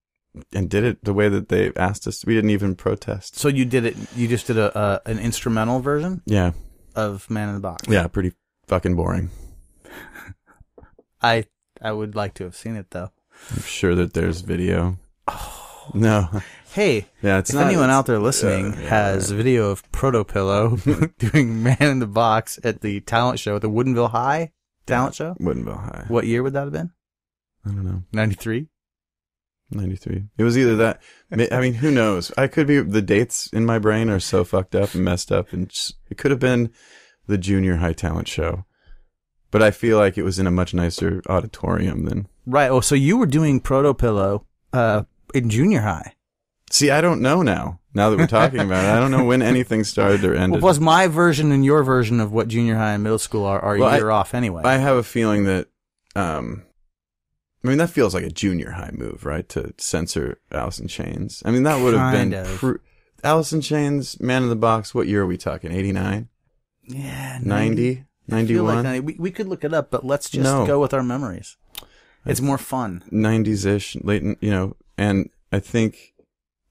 and did it the way that they asked us. We didn't even protest. So you did it. You just did a uh, an instrumental version. Yeah. Of Man in the Box. Yeah, pretty fucking boring. I I would like to have seen it though. I'm sure that there's video. Oh no. Hey, yeah, it's if not, anyone it's, out there listening uh, yeah, has right. video of Proto Pillow doing Man in the Box at the talent show, the Woodinville High talent yeah, show? Woodinville High. What year would that have been? I don't know. ninety-three? ninety-three. It was either that. I mean, who knows? I could be, the dates in my brain are so fucked up and messed up. And just, it could have been the junior high talent show. But I feel like it was in a much nicer auditorium than. Right. Oh, so you were doing Proto Pillow uh, in junior high. See, I don't know now, now that we're talking about it. I don't know when anything started or ended. Well, plus my version and your version of what junior high and middle school are, are well, a year I, off anyway. I have a feeling that, um, I mean, that feels like a junior high move, right? To censor Alice in Chains. I mean, that would have kind been... Pr- Alice in Chains, Man in the Box, what year are we talking? eighty-nine? Yeah. ninety? ninety-one? Like we, we could look it up, but let's just no. go with our memories. It's more fun. nineties-ish, late, you know, and I think...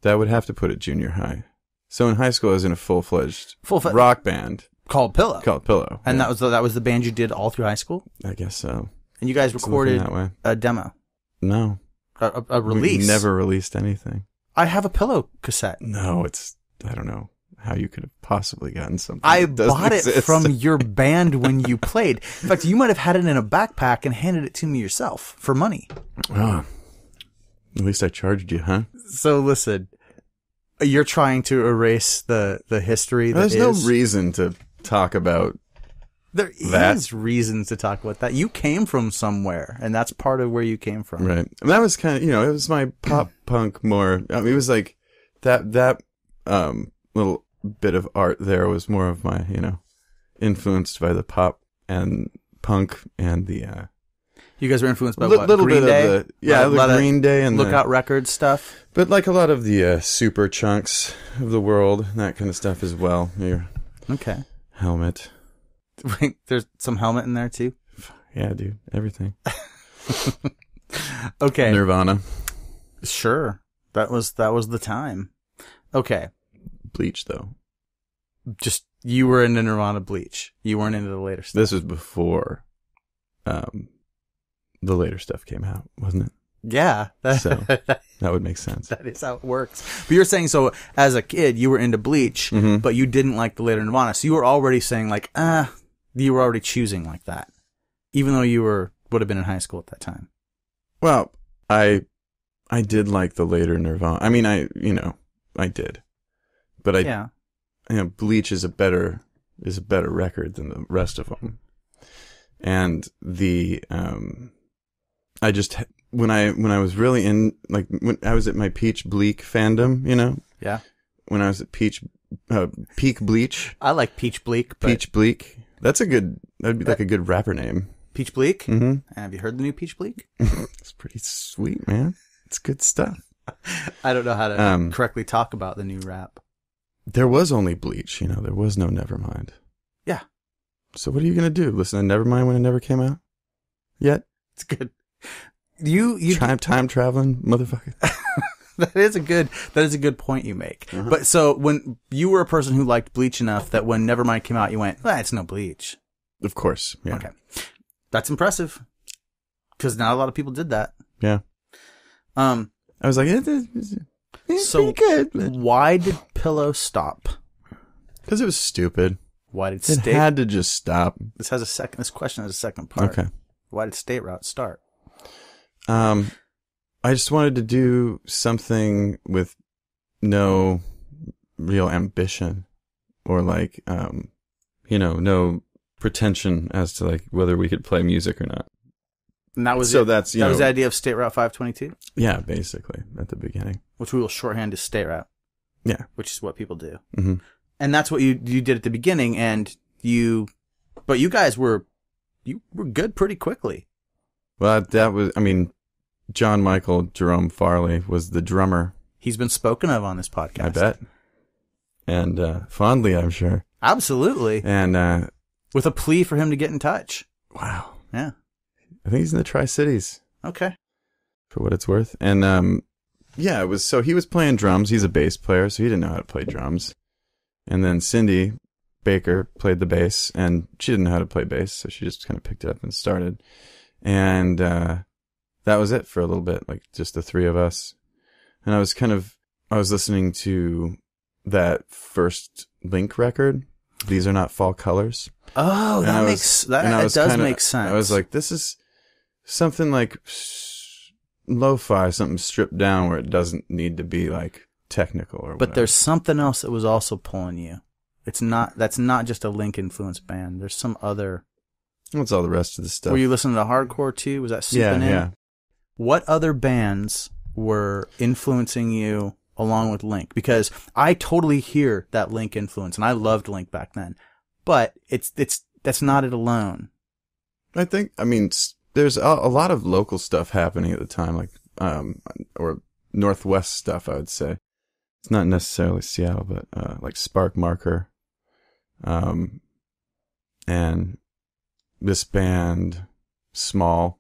That would have to put it junior high. So in high school, I was in a full-fledged full fe- rock band. Called Pillow. Called Pillow. And yeah. that was the, that was the band you did all through high school? I guess so. And you guys it's recorded that way. A demo? No. A, a release? We never released anything. I have a Pillow cassette. No, it's, I don't know. how you could have possibly gotten something. I bought it exist. from your band when you played. In fact, you might have had it in a backpack and handed it to me yourself for money. Oh, at least I charged you, huh? So listen, you're trying to erase the, the history. That There's is. no reason to talk about There that. is reasons to talk about that. You came from somewhere, and that's part of where you came from. Right. And that was kind of, you know, it was my pop punk more. I mean, it was like that, that um, little bit of art there was more of my, you know, influenced by the pop and punk and the, uh, you guys were influenced by what? Little Green bit Day? Of the, yeah, like, the Green Day and Lookout the, Records stuff. But like a lot of the uh, super chunks of the world, and that kind of stuff as well. Your okay. Helmet. Wait, there's some Helmet in there too? Yeah, dude. Everything. Okay. Nirvana. Sure. That was, that was the time. Okay. Bleach though. Just, you were into Nirvana Bleach. You weren't into the later stuff. This was before, um, the later stuff came out, wasn't it? Yeah. That, so that, that would make sense. That is how it works. But you're saying, so as a kid, you were into Bleach, mm-hmm. but you didn't like the later Nirvana. So you were already saying like, ah, uh, you were already choosing like that, even though you were, would have been in high school at that time. Well, I, I did like the later Nirvana. I mean, I, you know, I did, but I, yeah. you know, Bleach is a better, is a better record than the rest of them. And the, um, I just, when I, when I was really in, like, when I was at my Peach Bleak fandom, you know? Yeah. When I was at Peach, uh, Peak Bleach. I like Peach Bleak. But Peach Bleak. That's a good, that'd be that, like a good rapper name. Peach Bleak? Mm-hmm. Have you heard the new Peach Bleak? It's pretty sweet, man. It's good stuff. I don't know how to um, correctly talk about the new rap. There was only Bleach, you know? There was no Nevermind. Yeah. So what are you going to do? Listen to Nevermind when it never came out? Yet? It's good. You, you time, time traveling motherfucker. That is a good, that is a good point you make. Uh-huh. But so when you were a person who liked Bleach enough that when Nevermind came out, you went, well, it's no Bleach. Of course. Yeah. Okay. That's impressive. Cause not a lot of people did that. Yeah. Um, I was like, it, it, it, it's so pretty good. Why did Pillow stop? Cause it was stupid. Why did it State? It had to just stop. This has a second, this question has a second part. Okay. Why did State Route start? Um, I just wanted to do something with no real ambition or like, um, you know, no pretension as to like whether we could play music or not. And that was, so it. that's, you that know, was the idea of State Route five twenty-two? Yeah, basically at the beginning. Which we will shorthand as State Route. Yeah. Which is what people do. Mm-hmm. And that's what you, you did at the beginning and you, but you guys were, you were good pretty quickly. Well, that was, I mean, John Michael Jerome Farley was the drummer. He's been spoken of on this podcast. I bet. And uh, fondly, I'm sure. Absolutely. And uh, with a plea for him to get in touch. Wow. Yeah. I think he's in the Tri-Cities. Okay. For what it's worth. And um, yeah, it was, so he was playing drums. He's a bass player, so he didn't know how to play drums. And then Cindy Baker played the bass, and she didn't know how to play bass, so she just kind of picked it up and started. And uh, that was it for a little bit, like just the three of us. And I was kind of, I was listening to that first Link record, These Are Not Fall Colors. Oh, and that was, makes, that it does kinda, make sense. I was like, this is something like lo-fi, something stripped down where it doesn't need to be like technical or but whatever. But there's something else that was also pulling you. It's not, that's not just a Link influenced band. There's some other. What's all the rest of the stuff? Were you listening to hardcore too? Was that seeping yeah, in? Yeah. What other bands were influencing you along with Link? Because I totally hear that Link influence, and I loved Link back then. But it's it's that's not it alone. I think I mean there's a, a lot of local stuff happening at the time, like um or Northwest stuff. I would say it's not necessarily Seattle, but uh, like Spark Marker, um, and this band, Small,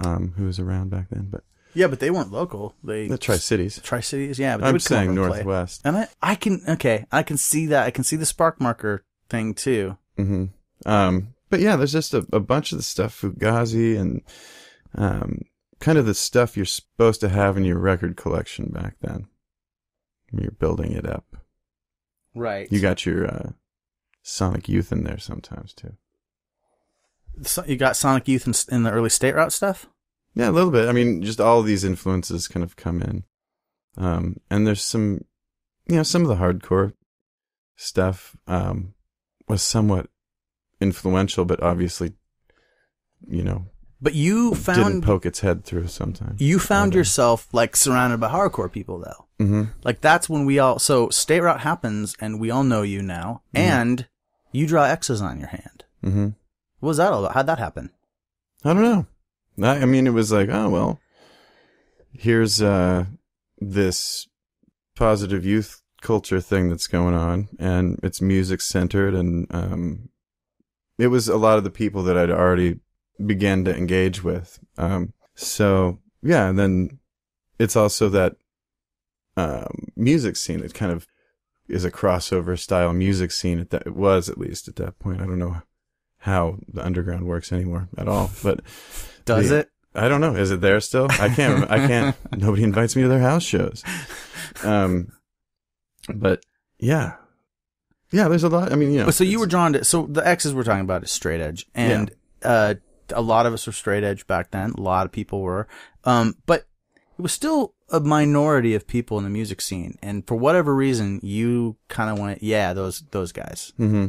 um, who was around back then, but yeah, but they weren't local. They the Tri-Cities, Tri-Cities, yeah. But they I'm would saying come over Northwest, and, and I, I can okay, I can see that. I can see the Spark Marker thing too. Mm-hmm. Um, but yeah, there's just a, a bunch of the stuff, Fugazi, and um, kind of the stuff you're supposed to have in your record collection back then. You're building it up. Right. You got your uh, Sonic Youth in there sometimes, too. So you got Sonic Youth in, in the early State Route stuff? Yeah, a little bit. I mean, just all of these influences kind of come in. Um, and there's some, you know, some of the hardcore stuff um, was somewhat influential, but obviously, you know, but you found didn't poke its head through sometimes. You found yourself like surrounded by hardcore people, though. Mm-hmm. Like that's when we all. So State Route happens, and we all know you now, mm-hmm. and you draw X's on your hand. Mm-hmm. What was that all about? How'd that happen? I don't know. I, I mean, it was like, oh well, here's uh, this positive youth culture thing that's going on, and it's music centered, and um, it was a lot of the people that I'd already began to engage with. Um, so yeah, and then it's also that uh, music scene that kind of is a crossover style music scene. At that, it was at least at that point. I don't know how the underground works anymore at all, but does the, it? I don't know. Is it there still? I can't. I can't. Nobody invites me to their house shows. Um, but yeah. Yeah, there's a lot. I mean, you know. But so you were drawn to, so the X's we're talking about is straight edge. And yeah. uh, a lot of us were straight edge back then. A lot of people were. Um, but it was still a minority of people in the music scene. And for whatever reason, you kind of went, yeah, those those guys. Mm-hmm.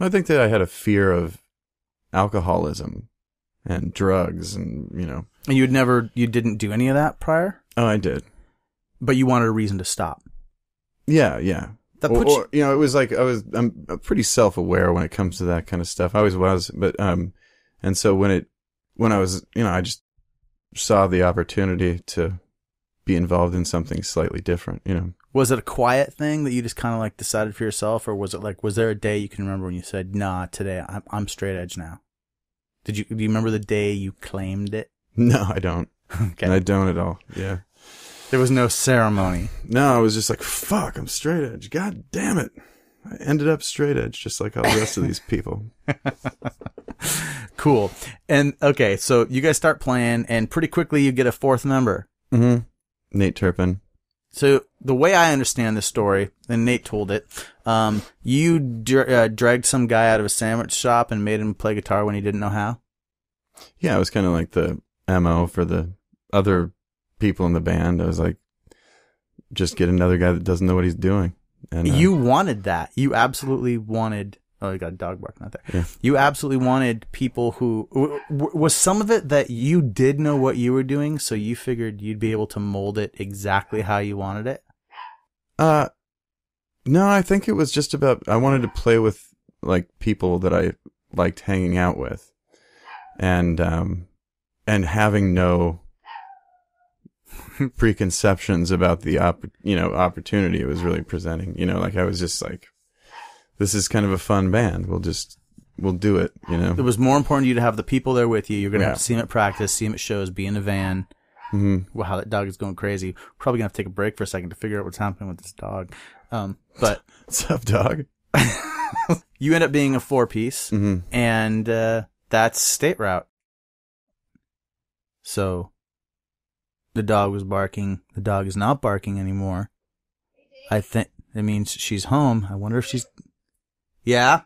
I think that I had a fear of alcoholism and drugs and, you know. And you'd never, you didn't do any of that prior? Oh, I did. But you wanted a reason to stop. Yeah, yeah. That or, you... or, you know, it was like I was. I'm pretty self-aware when it comes to that kind of stuff. I always was, but um, and so when it, when I was, you know, I just saw the opportunity to be involved in something slightly different. You know, was it a quiet thing that you just kind of like decided for yourself, or was it like, was there a day you can remember when you said, "Nah, today I'm I'm straight edge now"? Did you do you remember the day you claimed it? No, I don't. Okay, and I don't at all. Yeah. There was no ceremony. No, I was just like, fuck, I'm straight edge. God damn it. I ended up straight edge, just like all the rest of these people. Cool. And, okay, so you guys start playing, and pretty quickly you get a fourth member. Mm-hmm. Nate Turpin. So the way I understand this story, and Nate told it, um, you dra uh, dragged some guy out of a sandwich shop and made him play guitar when he didn't know how? Yeah, it was kind of like the M O for the other people in the band. I was like, just get another guy that doesn't know what he's doing. And uh, you wanted that. You absolutely wanted. Oh, you got a dog barking out there. Yeah. You absolutely wanted people who w w was some of it that you did know what you were doing, so you figured you'd be able to mold it exactly how you wanted it. Uh, no, I think it was just about I wanted to play with like people that I liked hanging out with, and um, and having no preconceptions about the op you know opportunity it was really presenting. You know, like I was just like, this is kind of a fun band. We'll just we'll do it. You know, it was more important to you to have the people there with you. You're gonna yeah. have to see them at practice, see them at shows, be in the van. Mm-hmm. Wow, that dog is going crazy. Probably gonna have to take a break for a second to figure out what's happening with this dog. Um, but what's up, dog? You end up being a four piece, mm-hmm. and uh, that's State Route. So. The dog was barking. The dog is not barking anymore. I think that means she's home. I wonder if she's. Yeah.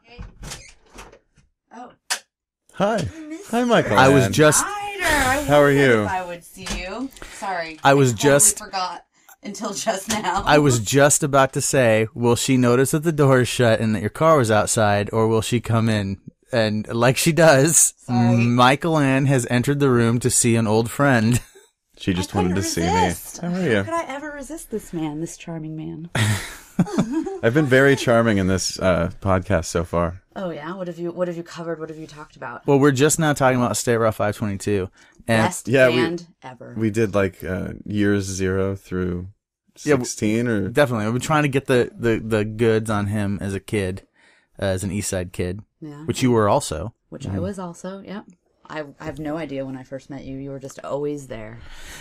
Oh. Hi. Hi, Michael. I was just. I How are you? If I would see you. Sorry. I was I totally just. Forgot until just now. I was just about to say, will she notice that the door is shut and that your car was outside, or will she come in? And like she does, Sorry. Michael Ann has entered the room to see an old friend. She just wanted to resist. see me. How are you? How could I ever resist this man, this charming man? I've been very charming in this uh, podcast so far. Oh yeah, what have you? What have you covered? What have you talked about? Well, we're just now talking about State Route five twenty-two. And Best yeah, band we, ever. We did like uh, years zero through sixteen, yeah, or definitely. I've been trying to get the, the the goods on him as a kid, uh, as an East Side kid, yeah. which you were also, which mm. I was also, yeah. I, I have no idea when I first met you. You were just always there.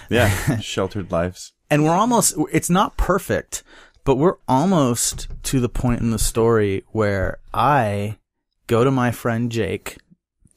Yeah, sheltered lives. And we're almost, it's not perfect, but we're almost to the point in the story where I go to my friend Jake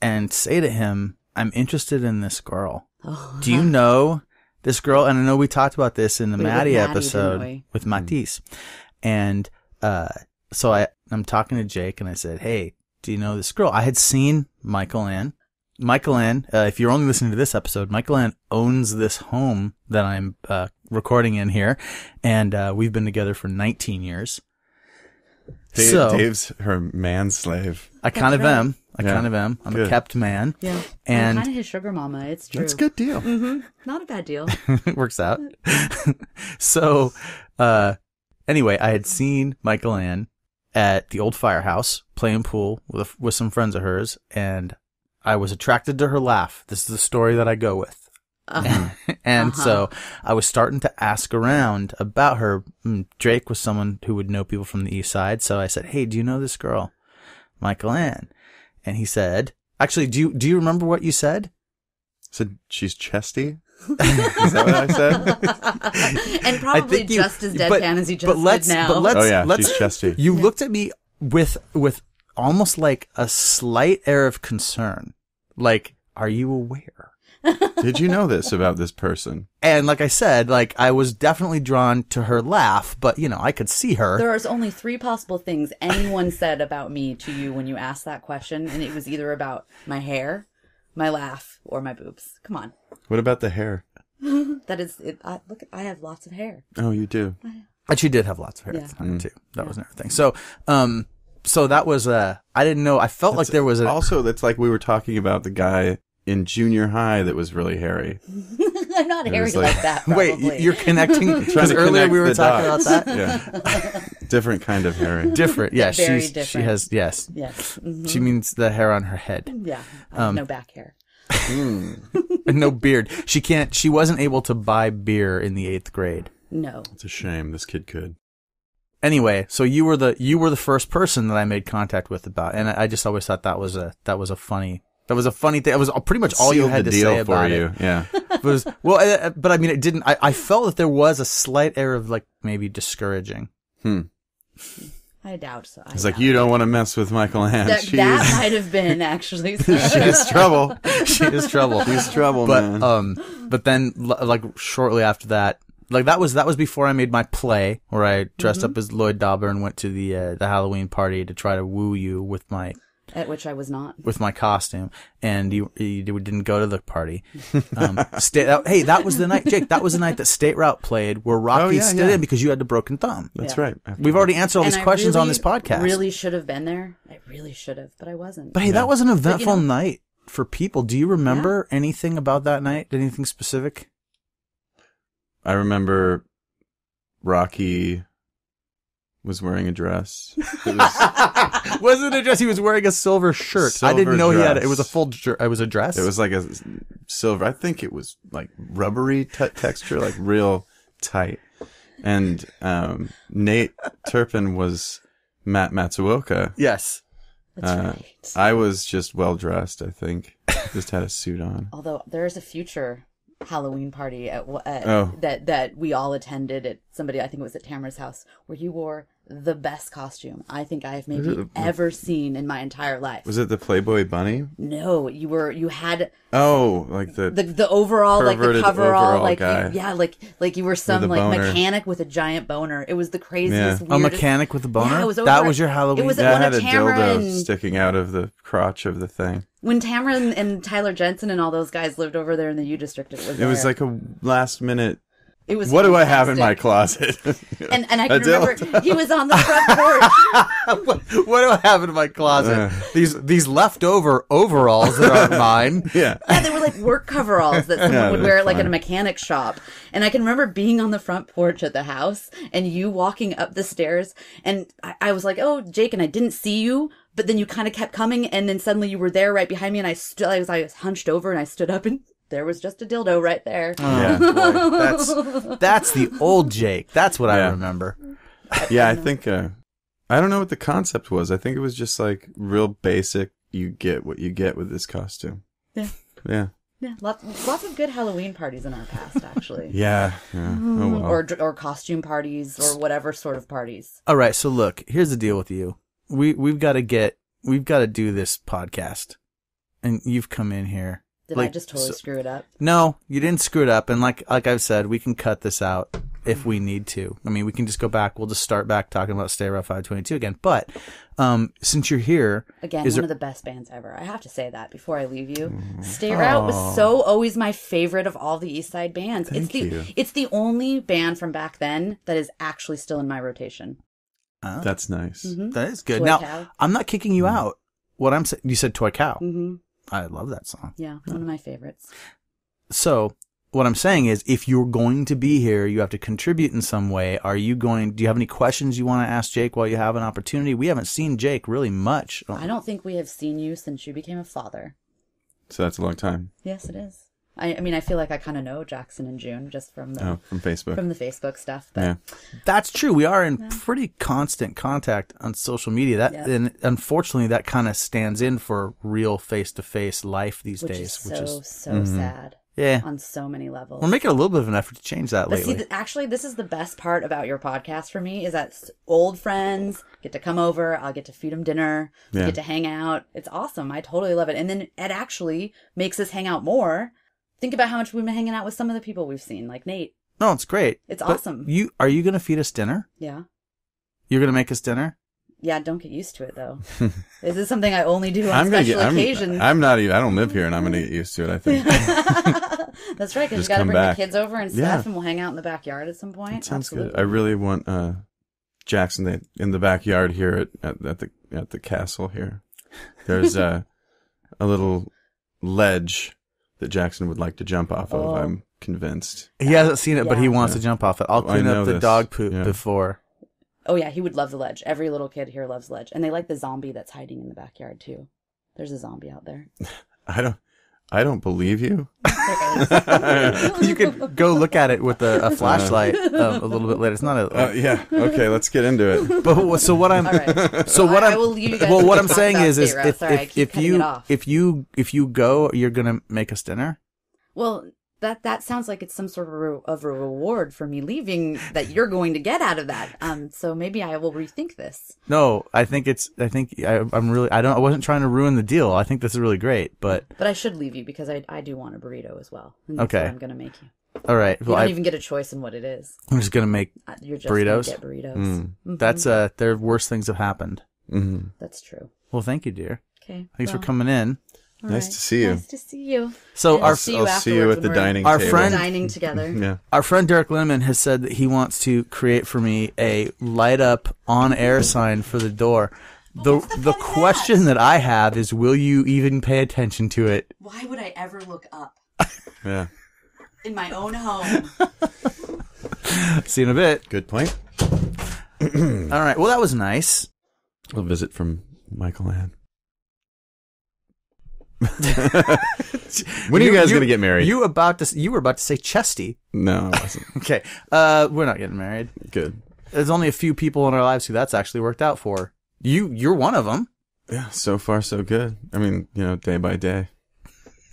and say to him, I'm interested in this girl. Oh. Do you know this girl? And I know we talked about this in the Maddie, Maddie episode with Matisse. Mm-hmm. And uh, so I, I'm talking to Jake and I said, hey, do you know this girl? I had seen Michael Ann. Michael Ann, uh, if you're only listening to this episode, Michael Ann owns this home that I'm uh, recording in here. And uh, we've been together for nineteen years. Dave, so, Dave's her man slave. I kind That's of right. am. I yeah. kind of am. I'm good. A kept man. Yeah. And I'm kind of his sugar mama. It's true. That's a good deal. Mm-hmm. Not a bad deal. It works out. So, uh, anyway, I had seen Michael Ann at the old firehouse playing pool with, with some friends of hers. And I was attracted to her laugh. This is the story that I go with. Uh-huh. and and uh-huh. so I was starting to ask around about her. Drake was someone who would know people from the East Side. So I said, hey, do you know this girl, Michael Ann? And he said, actually, do you, do you remember what you said? I said, she's chesty. Is that what I said? And probably just you, as deadpan but, as you just but let's, did now. But let's, oh, yeah, let's, she's chesty. You yeah. looked at me with, with almost like a slight air of concern. Like, are you aware? Did you know this about this person? And like I said, like I was definitely drawn to her laugh, but you know, I could see her. There is only three possible things anyone said about me to you when you asked that question, and it was either about my hair, my laugh, or my boobs. Come on. What about the hair? That is, it, I, look, I have lots of hair. Oh, you do. But you did have lots of hair yeah. at the time mm. too. That yeah. was another thing. So, um, so that was uh, I didn't know. I felt that's, like there was a... also that's like we were talking about the guy in junior high that was really hairy. I'm not it hairy like, like that, probably. Wait, you're connecting? Because earlier we were talking dots. About that. Yeah. Different kind of hairy. Different, yeah. Very she's, different. She has, yes. Yes. Mm-hmm. She means the hair on her head. Yeah. Um, no back hair. Mm. No beard. She can't, she wasn't able to buy beer in the eighth grade. No. It's a shame. This kid could. Anyway, so you were the, you were the first person that I made contact with about, and I, I just always thought that was a, that was a funny... That was a funny thing. It was pretty much all you had to say about it. Yeah. But it was, well, but I mean, it didn't. I, I felt that there was a slight air of like maybe discouraging. Hmm. I doubt so. It's like you don't want to mess with Michael Ann. That, that might have been actually. So. She is trouble. She is trouble. She's trouble, but, man. Um, but then, like shortly after that, like that was that was before I made my play where I dressed mm-hmm. up as Lloyd Dobber and went to the uh, the Halloween party to try to woo you with my. At which I was not. With my costume. And you, you didn't go to the party. Um, stay, that, hey, that was the night, Jake, that was the night that State Route played where Rocky oh, yeah, stood yeah. in because you had the broken thumb. That's yeah. right. We've already answered all and these I questions really, on this podcast. I really should have been there. I really should have, but I wasn't. But hey, yeah. that was an eventful but, you know, night for people. Do you remember yeah. anything about that night? Anything specific? I remember Rocky... was wearing a dress. It was... wasn't a dress. He was wearing a silver shirt. Silver I didn't know dress. He had it. It was a full shirt. It was a dress. It was like a silver. I think it was like rubbery t texture, like real tight. And um, Nate Turpin was Matt Matsuoka. Yes. That's uh, right. I was just well dressed, I think. Just had a suit on. Although there is a future Halloween party at, at oh. that that we all attended at somebody, I think it was at Tamara's house, where you wore the best costume I think I have maybe it, ever seen in my entire life. Was it the Playboy Bunny? No, you were you had oh like the the, the overall like the coverall overall like guy. You, yeah like like you were some like boner. Mechanic with a giant boner. It was the craziest. Yeah. Weirdest, a mechanic with a boner. Yeah, it was that was your Halloween. It was yeah, one I had of a dildo and... sticking out of the crotch of the thing. When Tamara and, and Tyler Jensen and all those guys lived over there in the U District, it was. It there. was like a last minute. It was what fantastic. Do I have in my closet? and and I can Adele. remember he was on the front porch. what, what do I have in my closet? These these leftover overalls that aren't mine. Yeah. Yeah, they were like work coveralls that someone yeah, would wear at like at a mechanic shop. And I can remember being on the front porch at the house and you walking up the stairs. And I, I was like, oh, Jake, and I didn't see you. But then you kind of kept coming. And then suddenly you were there right behind me. And I, st I, was, I was hunched over and I stood up and... there was just a dildo right there. Oh, yeah, boy. That's that's the old Jake. That's what yeah. I remember. Yeah, I think uh, I don't know what the concept was. I think it was just like real basic. You get what you get with this costume. Yeah. Yeah. Yeah. Lots lots of good Halloween parties in our past, actually. yeah. yeah. Oh, well. Or or costume parties or whatever sort of parties. All right. So look, here's the deal with you. We we've got to get we've got to do this podcast, and you've come in here. Did like, I just totally so, screw it up? No, you didn't screw it up. And like like I've said, we can cut this out if we need to. I mean, we can just go back. We'll just start back talking about State Route five twenty-two again. But um, since you're here... Again, one there... of the best bands ever. I have to say that before I leave you. Mm. State Route oh. was so always my favorite of all the East Side bands. Thank it's the you. It's the only band from back then that is actually still in my rotation. Oh. That's nice. Mm-hmm. That is good. Toy now, Cow. I'm not kicking you mm. out. What I'm saying... You said Toy Cow. Mm-hmm. I love that song. Yeah, one of my favorites. So, what I'm saying is, if you're going to be here, you have to contribute in some way. Are you going? Do you have any questions you want to ask Jake while you have an opportunity? We haven't seen Jake really much. I don't think we have seen you since you became a father. So that's a long time. Yes, it is. I, I mean, I feel like I kind of know Jackson and June just from the oh, from Facebook from the Facebook stuff. But yeah. That's true. We are in yeah. pretty constant contact on social media. That yep. and unfortunately, that kind of stands in for real face to face life these which days, is which so, is so mm-hmm. sad. Yeah, on so many levels. We're making a little bit of an effort to change that but lately. See, th- actually, this is the best part about your podcast for me is that old friends get to come over. I'll get to feed them dinner. Yeah. Get to hang out. It's awesome. I totally love it. And then it actually makes us hang out more. Think about how much we've been hanging out with some of the people we've seen, like Nate. No, it's great. It's but awesome. You are you going to feed us dinner? Yeah. You're going to make us dinner? Yeah, don't get used to it, though. Is this something I only do on I'm special get, I'm, occasions? I'm not even, I don't live here, and I'm going to get used to it, I think. That's right, because you got to bring back. the kids over and stuff, yeah. and we'll hang out in the backyard at some point. That sounds Absolutely. good. I really want uh, Jackson to, in the backyard here at, at, at, the, at the castle here. There's uh, a little ledge that Jackson would like to jump off of, oh. I'm convinced. He hasn't seen it, yeah. but he wants yeah. to jump off it. I'll clean up the this. dog poop yeah. before. Oh, yeah, he would love the ledge. Every little kid here loves ledge. And they like the zombie that's hiding in the backyard, too. There's a zombie out there. I don't I don't believe you. There is. You could go look at it with a, a flashlight uh, a little bit later. It's not a... Uh, yeah, okay, let's get into it. But So what I'm... All right. So well, what I, I'm, I will leave you guys well, what I'm saying is, is if, Sorry, if, if, you, if, you, if you go, you're going to make us dinner? Well... That that sounds like it's some sort of, re- of a reward for me leaving that you're going to get out of that. Um, so maybe I will rethink this. No, I think it's. I think I, I'm really. I don't. I wasn't trying to ruin the deal. I think this is really great, but. But I should leave you because I I do want a burrito as well. And that's okay. What I'm gonna make you. All right. Well, you don't I, even get a choice in what it is. I'm just gonna make uh, you're just burritos. Gonna get burritos. Mm. Mm-hmm. That's uh. There are worse things have happened. Mm-hmm. That's true. Well, thank you, dear. Okay. Thanks well. for coming in. All nice right. to see you. Nice to see you. So and our I'll see you, I'll see you at the dining our table. Friend, dining together. Yeah. Our friend Derek Linneman has said that he wants to create for me a light up on air sign for the door. The the, the question that? that I have is, will you even pay attention to it? Why would I ever look up? Yeah. In my own home. See you in a bit. Good point. All right. Well, that was nice. A little visit from Michael Ann. When are you, you guys you, gonna get married? You about to? You were about to say Chesty? No, I wasn't. Okay, uh, we're not getting married. Good. There's only a few people in our lives who that's actually worked out for. You, you're one of them. Yeah. So far, so good. I mean, you know, day by day,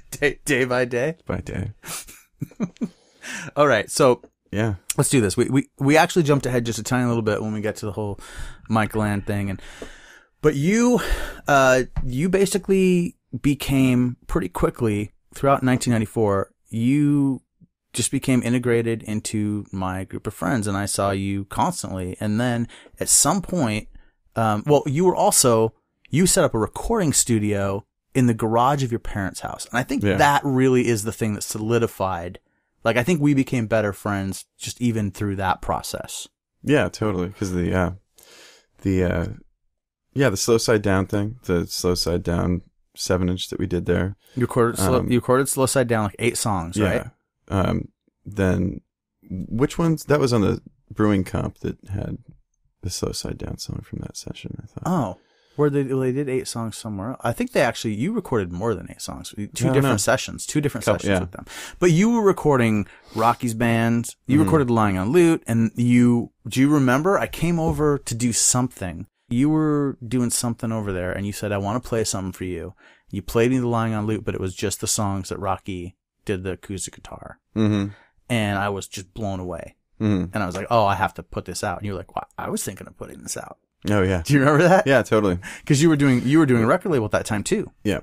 day day by day by day. All right. So yeah, let's do this. We we we actually jumped ahead just a tiny little bit when we got to the whole Mike Land thing, and but you, uh, you basically. became pretty quickly throughout nineteen ninety-four, you just became integrated into my group of friends, and I saw you constantly. And then at some point, um, well, you were also, you set up a recording studio in the garage of your parents' house. And I think yeah. that really is the thing that solidified. Like, I think we became better friends just even through that process. Yeah, totally. Because the, uh, the, uh, yeah, the slow side down thing, the slow side down. Seven inch that we did there. You recorded slow, um, you recorded slow side down like eight songs, yeah. right? Um, then which ones? That was on the brewing comp that had the slow side down song from that session. I thought. Oh, where they well, they did eight songs somewhere else. I think they actually you recorded more than eight songs. Two different know. sessions, two different Couple, sessions yeah. with them. But you were recording Rocky's band. You mm-hmm. recorded Lying on Loot, and you do you remember? I came over to do something. You were doing something over there, and you said, I want to play something for you. You played me the Lying on Loop, but it was just the songs that Rocky did the acoustic guitar. Mm-hmm. And I was just blown away. Mm-hmm. And I was like, oh, I have to put this out. And you were like, wow, I was thinking of putting this out. Oh, yeah. Do you remember that? Yeah, totally. Because you were doing you were doing record label at that time, too. Yeah.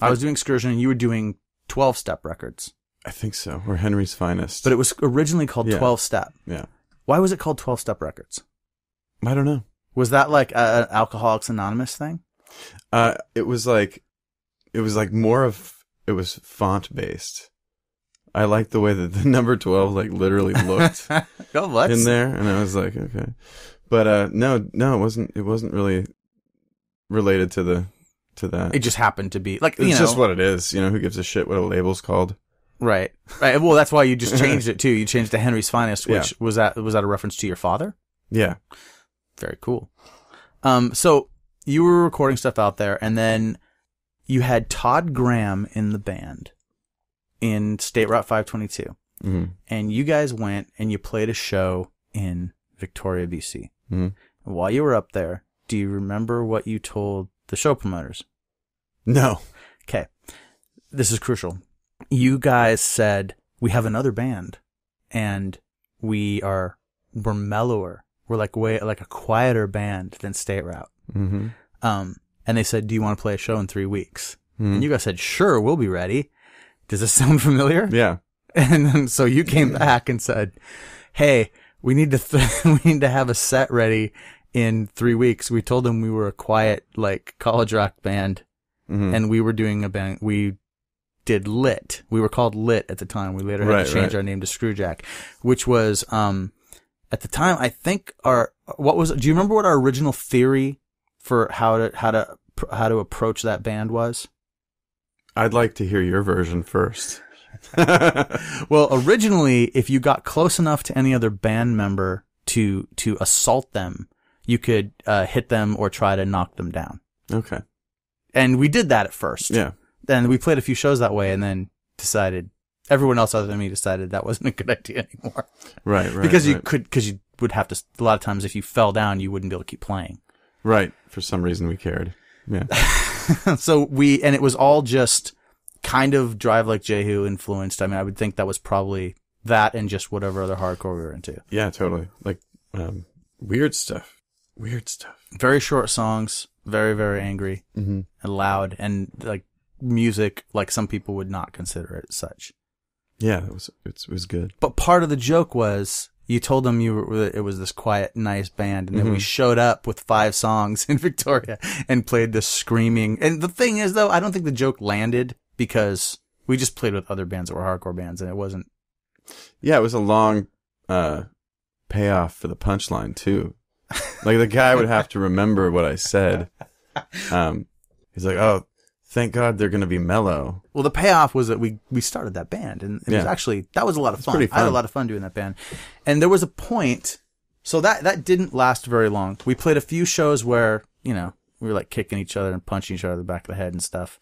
I was doing Excursion, and you were doing twelve-Step Records. I think so, or Henry's Finest. But it was originally called yeah. twelve-Step. Yeah. Why was it called twelve-Step Records? I don't know. Was that like an Alcoholics Anonymous thing? Uh, it was like, it was like more of, it was font-based. I liked the way that the number twelve like literally looked God, in there, and I was like, okay, but uh, no, no, it wasn't. It wasn't really related to the to that. It just happened to be like you it's know, just what it is. You know, who gives a shit what a label's called? Right, right. Well, that's why you just changed it too. You changed to Henry's Finest, which yeah. was that was that a reference to your father? Yeah, very cool. Um, so you were recording stuff out there, and then you had Todd Graham in the band. In State Route five twenty-two. Mm-hmm. And you guys went and you played a show in Victoria, B C. Mm-hmm. While you were up there, do you remember what you told the show promoters? No. Okay. This is crucial. You guys said, we have another band and we are, we're mellower. We're like way, like a quieter band than State Route. Mm-hmm. Um, and they said, do you want to play a show in three weeks? Mm-hmm. And you guys said, sure, we'll be ready. Does this sound familiar? Yeah. And then, so you came back and said, hey, we need to, th- we need to have a set ready in three weeks. We told them we were a quiet, like college rock band mm-hmm. and we were doing a band. We did Lit. We were called Lit at the time. We later had right, to change right. our name to Screwjack, which was, um, at the time, I think our, what was, do you remember what our original theory for how to, how to, how to approach that band was? I'd like to hear your version first. Well, originally, if you got close enough to any other band member to to assault them, you could uh, hit them or try to knock them down. Okay. And we did that at first. Yeah. Then we played a few shows that way and then decided, everyone else other than me decided that wasn't a good idea anymore. Right, right. Because you right. could, because you would have to, a lot of times if you fell down, you wouldn't be able to keep playing. Right. For some reason, we cared. Yeah. So we, and it was all just kind of Drive Like Jehu influenced. I mean, I would think that was probably that and just whatever other hardcore we were into. Yeah, totally. Like, um, weird stuff. Weird stuff. Very short songs, very, very angry mm-hmm. and loud and like music, like some people would not consider it such. Yeah, it was, it was good. But part of the joke was, you told them you were, it was this quiet, nice band, and then mm-hmm. we showed up with five songs in Victoria and played this screaming. And the thing is, though, I don't think the joke landed because we just played with other bands that were hardcore bands, and it wasn't. Yeah, it was a long uh, payoff for the punchline too. Like the guy would have to remember what I said. Um, he's like, "Oh, thank God they're going to be mellow." Well, the payoff was that we, we started that band, and it yeah. was actually, that was a lot of fun. fun. I had a lot of fun doing that band. And there was a point, so that, that didn't last very long. We played a few shows where, you know, we were like kicking each other and punching each other in the back of the head and stuff.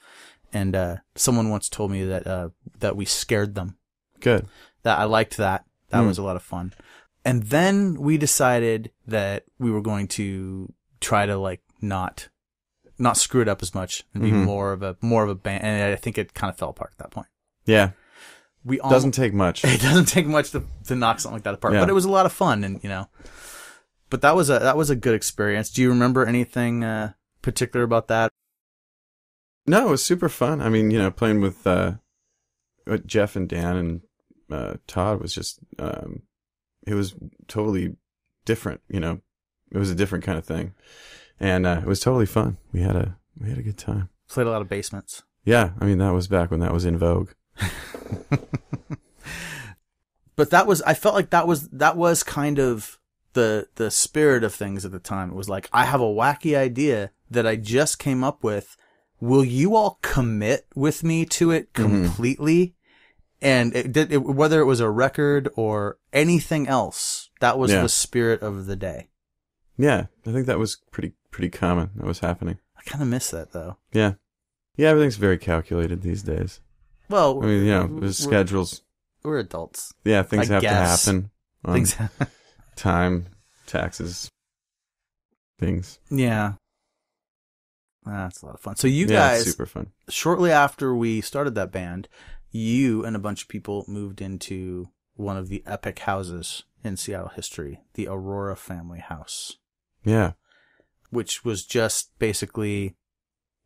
And uh, someone once told me that uh, that we scared them. Good. That I liked that. That mm. was a lot of fun. And then we decided that we were going to try to like not... not screw it up as much and be mm-hmm. more of a more of a band, and I think it kind of fell apart at that point. Yeah, we all, doesn't take much. It doesn't take much to to knock something like that apart. Yeah. But it was a lot of fun, and you know, but that was a that was a good experience. Do you remember anything uh, particular about that? No, it was super fun. I mean, you know, playing with uh, with Jeff and Dan and uh, Todd was just um, it was totally different. You know, it was a different kind of thing. And uh, it was totally fun. We had a we had a good time. Played a lot of basements. Yeah, I mean that was back when that was in vogue. But that was I felt like that was that was kind of the the spirit of things at the time. It was like I have a wacky idea that I just came up with. Will you all commit with me to it completely? Mm-hmm. And it did, it, whether it was a record or anything else, that was yeah. the spirit of the day. Yeah, I think that was pretty pretty common. That was happening. I kind of miss that though. Yeah, yeah. Everything's very calculated these days. Well, I mean, you know, there's we're, schedules. We're adults. Yeah, things I have guess. to happen. On things, time, taxes, things. Yeah, that's a lot of fun. So you yeah, guys, super fun. Shortly after we started that band, you and a bunch of people moved into one of the epic houses in Seattle history, the Aurora Family House. Yeah. Which was just basically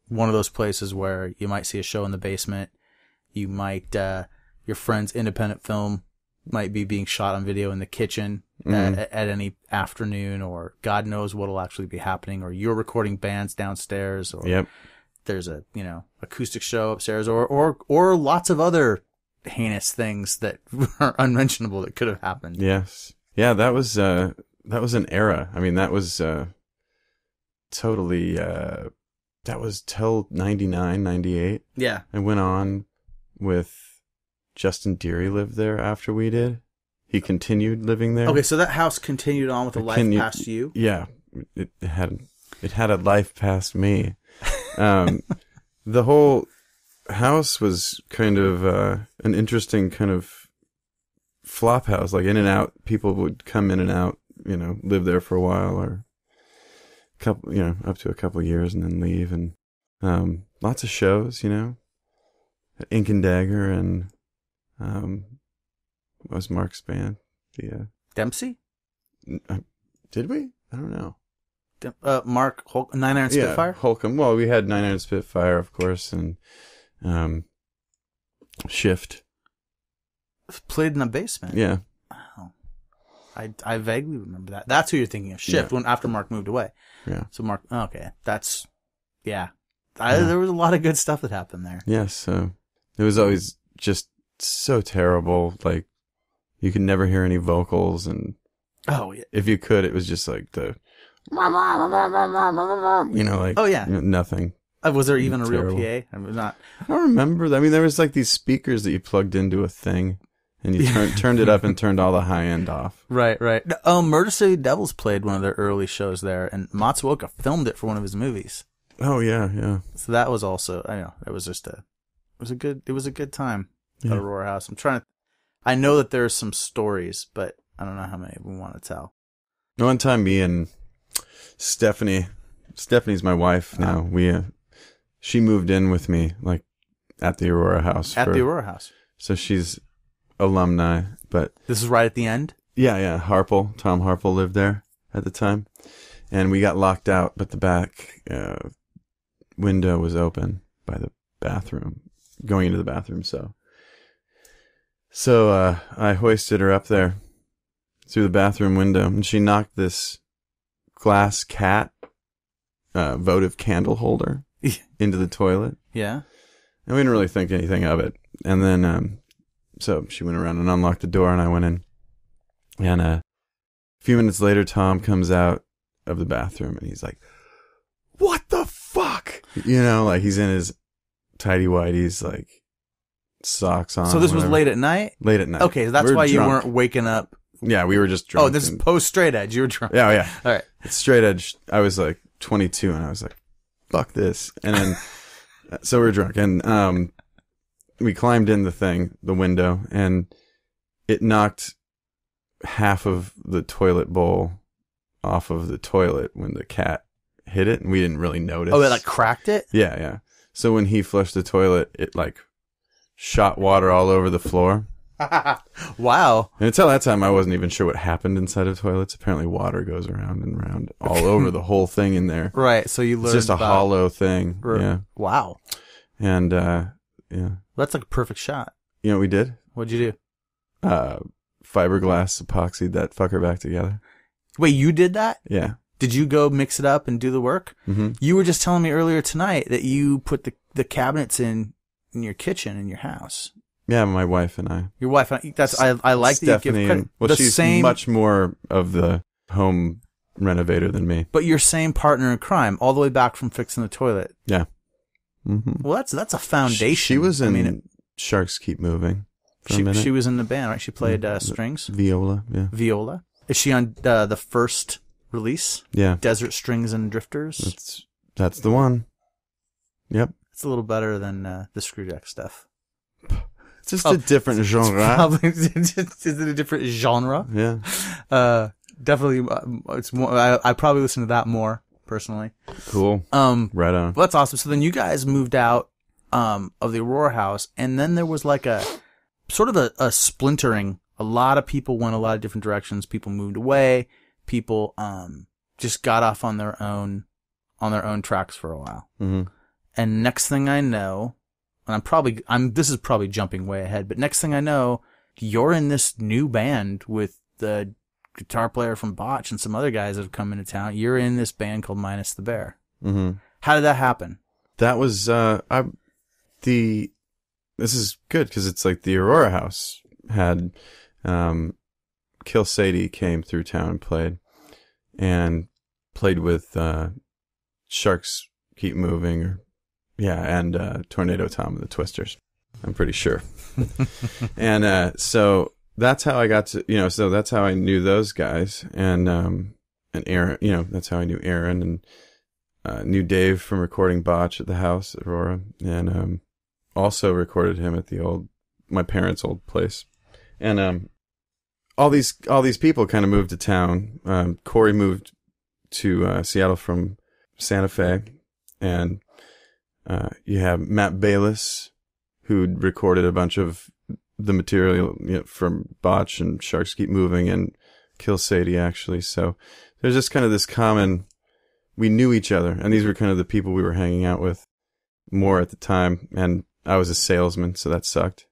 one of those places where you might see a show in the basement. You might, uh, your friend's independent film might be being shot on video in the kitchen mm. at, at any afternoon, or God knows what'll actually be happening, or you're recording bands downstairs, or yep. there's a, you know, acoustic show upstairs, or, or, or lots of other heinous things that are unmentionable that could have happened. Yes. Yeah. That was, uh, that was an era. I mean, that was, uh, totally, uh, that was till ninety-nine, ninety-eight. Yeah. I went on with Justin Deary lived there after we did. He continued living there. Okay, so that house continued on with a life you, past you? Yeah. It had it had a life past me. Um, the whole house was kind of uh, an interesting kind of flop house, like in and out. People would come in and out, you know, live there for a while or couple, you know, up to a couple of years and then leave, and um, lots of shows, you know, Ink and Dagger, and um, what was Mark's band? The uh, Dempsey. Uh, did we? I don't know. Dem uh, Mark Hol Nine Iron Spitfire. Yeah, Holcomb. Well, we had Nine Iron Spitfire, of course, and um, Shift. Played in the basement. Yeah. Wow. I, I vaguely remember that. That's who you're thinking of. Shift, yeah. when after Mark moved away. Yeah. So Mark, oh, okay, that's, yeah. I, yeah. There was a lot of good stuff that happened there. Yes. Yeah, so it was always just so terrible. Like you could never hear any vocals, and oh, yeah. if you could, it was just like the, you know, like oh yeah, you know, nothing. Uh, was there even a terrible. real P A? I was not. I don't remember. I mean, there was like these speakers that you plugged into a thing. And you turn, turned it up and turned all the high end off. Right, right. Um, Murder City Devils played one of their early shows there, and Matsuoka filmed it for one of his movies. Oh yeah, yeah. So that was also, I know, it was just a, it was a good, it was a good time at yeah. Aurora House. I'm trying to, I know that there's some stories, but I don't know how many we want to tell. One time, me and Stephanie, Stephanie's my wife now. Uh, we, uh, she moved in with me like at the Aurora House. At for, the Aurora House. So she's. Alumni, but this is right at the end. Yeah, yeah. Harple, Tom Harple lived there at the time, and we got locked out, but the back uh, window was open by the bathroom, going into the bathroom. So, so uh, I hoisted her up there through the bathroom window, and she knocked this glass cat uh, votive candle holder into the toilet. Yeah, and we didn't really think anything of it, and then. Um, So she went around and unlocked the door, and I went in. And uh, a few minutes later, Tom comes out of the bathroom, and he's like, "What the fuck?" You know, like he's in his tidy whities, like socks on. So this was late at night. Late at night. Okay, so that's why you weren't waking up. Yeah, we were just drunk. Oh, this is post straight edge. You were drunk. Yeah, yeah. All right. It's straight edge. I was like twenty-two, and I was like, "Fuck this!" And then, so we were drunk, and um. we climbed in the thing, the window, and it knocked half of the toilet bowl off of the toilet when the cat hit it, and we didn't really notice. Oh, it like cracked it? Yeah, yeah. So when he flushed the toilet, it like shot water all over the floor. Wow. And until that time, I wasn't even sure what happened inside of toilets. Apparently water goes around and around all over the whole thing in there. Right, so you learned. It's just a about... hollow thing. Or... Yeah. Wow. And, uh, yeah. That's like a perfect shot. You know what we did? What'd you do? Uh, fiberglass epoxied that fucker back together. Wait, you did that? Yeah. Did you go mix it up and do the work? Mm-hmm. You were just telling me earlier tonight that you put the, the cabinets in, in your kitchen in your house. Yeah, my wife and I. Your wife and I. That's, I, I like Stephanie, that you give credit. Well, the she's same, much more of the home renovator than me. But your same partner in crime all the way back from fixing the toilet. Yeah. Mm-hmm. Well, that's that's a foundation. She, she was in I mean, it, Sharks Keep Moving. For she a she was in the band, right? She played uh, strings, viola. Yeah, viola. Is she on uh, the first release? Yeah, Desert Strings and Drifters. That's that's the one. Yep, it's a little better than uh, the Screwjack stuff. It's just oh, a different it's, genre. It's probably is it a different genre? Yeah, uh, definitely. It's more. I, I probably listen to that more. Personally. Cool. Um, right on. Well, that's awesome. So then you guys moved out um, of the Aurora House, and then there was like a sort of a, a splintering. A lot of people went a lot of different directions. People moved away. People um, just got off on their own on their own tracks for a while. Mm-hmm. And next thing I know, and I'm probably, I'm, this is probably jumping way ahead, but next thing I know, you're in this new band with the guitar player from Botch and some other guys that have come into town. You're in this band called Minus the Bear. Mm-hmm. How did that happen? That was, uh, I, the, this is good because it's like the Aurora House had, um, Kill Sadie came through town and played, and played with, uh, Sharks Keep Moving, or, yeah, and uh, Tornado Tom and the Twisters, I'm pretty sure. And uh, so that's how I got to, you know, so that's how I knew those guys, and um, and Aaron, you know, that's how I knew Aaron, and uh, knew Dave from recording Botch at the house at Aurora, and um, also recorded him at the old, my parents' old place, and um, all these all these people kind of moved to town. Um, Corey moved to uh, Seattle from Santa Fe, and uh, you have Matt Bayless, who recorded a bunch of the material, you know, from Botch and Sharks Keep Moving and Kill Sadie, actually. So there's just kind of this common, we knew each other, and these were kind of the people we were hanging out with more at the time. And I was a salesman, so that sucked.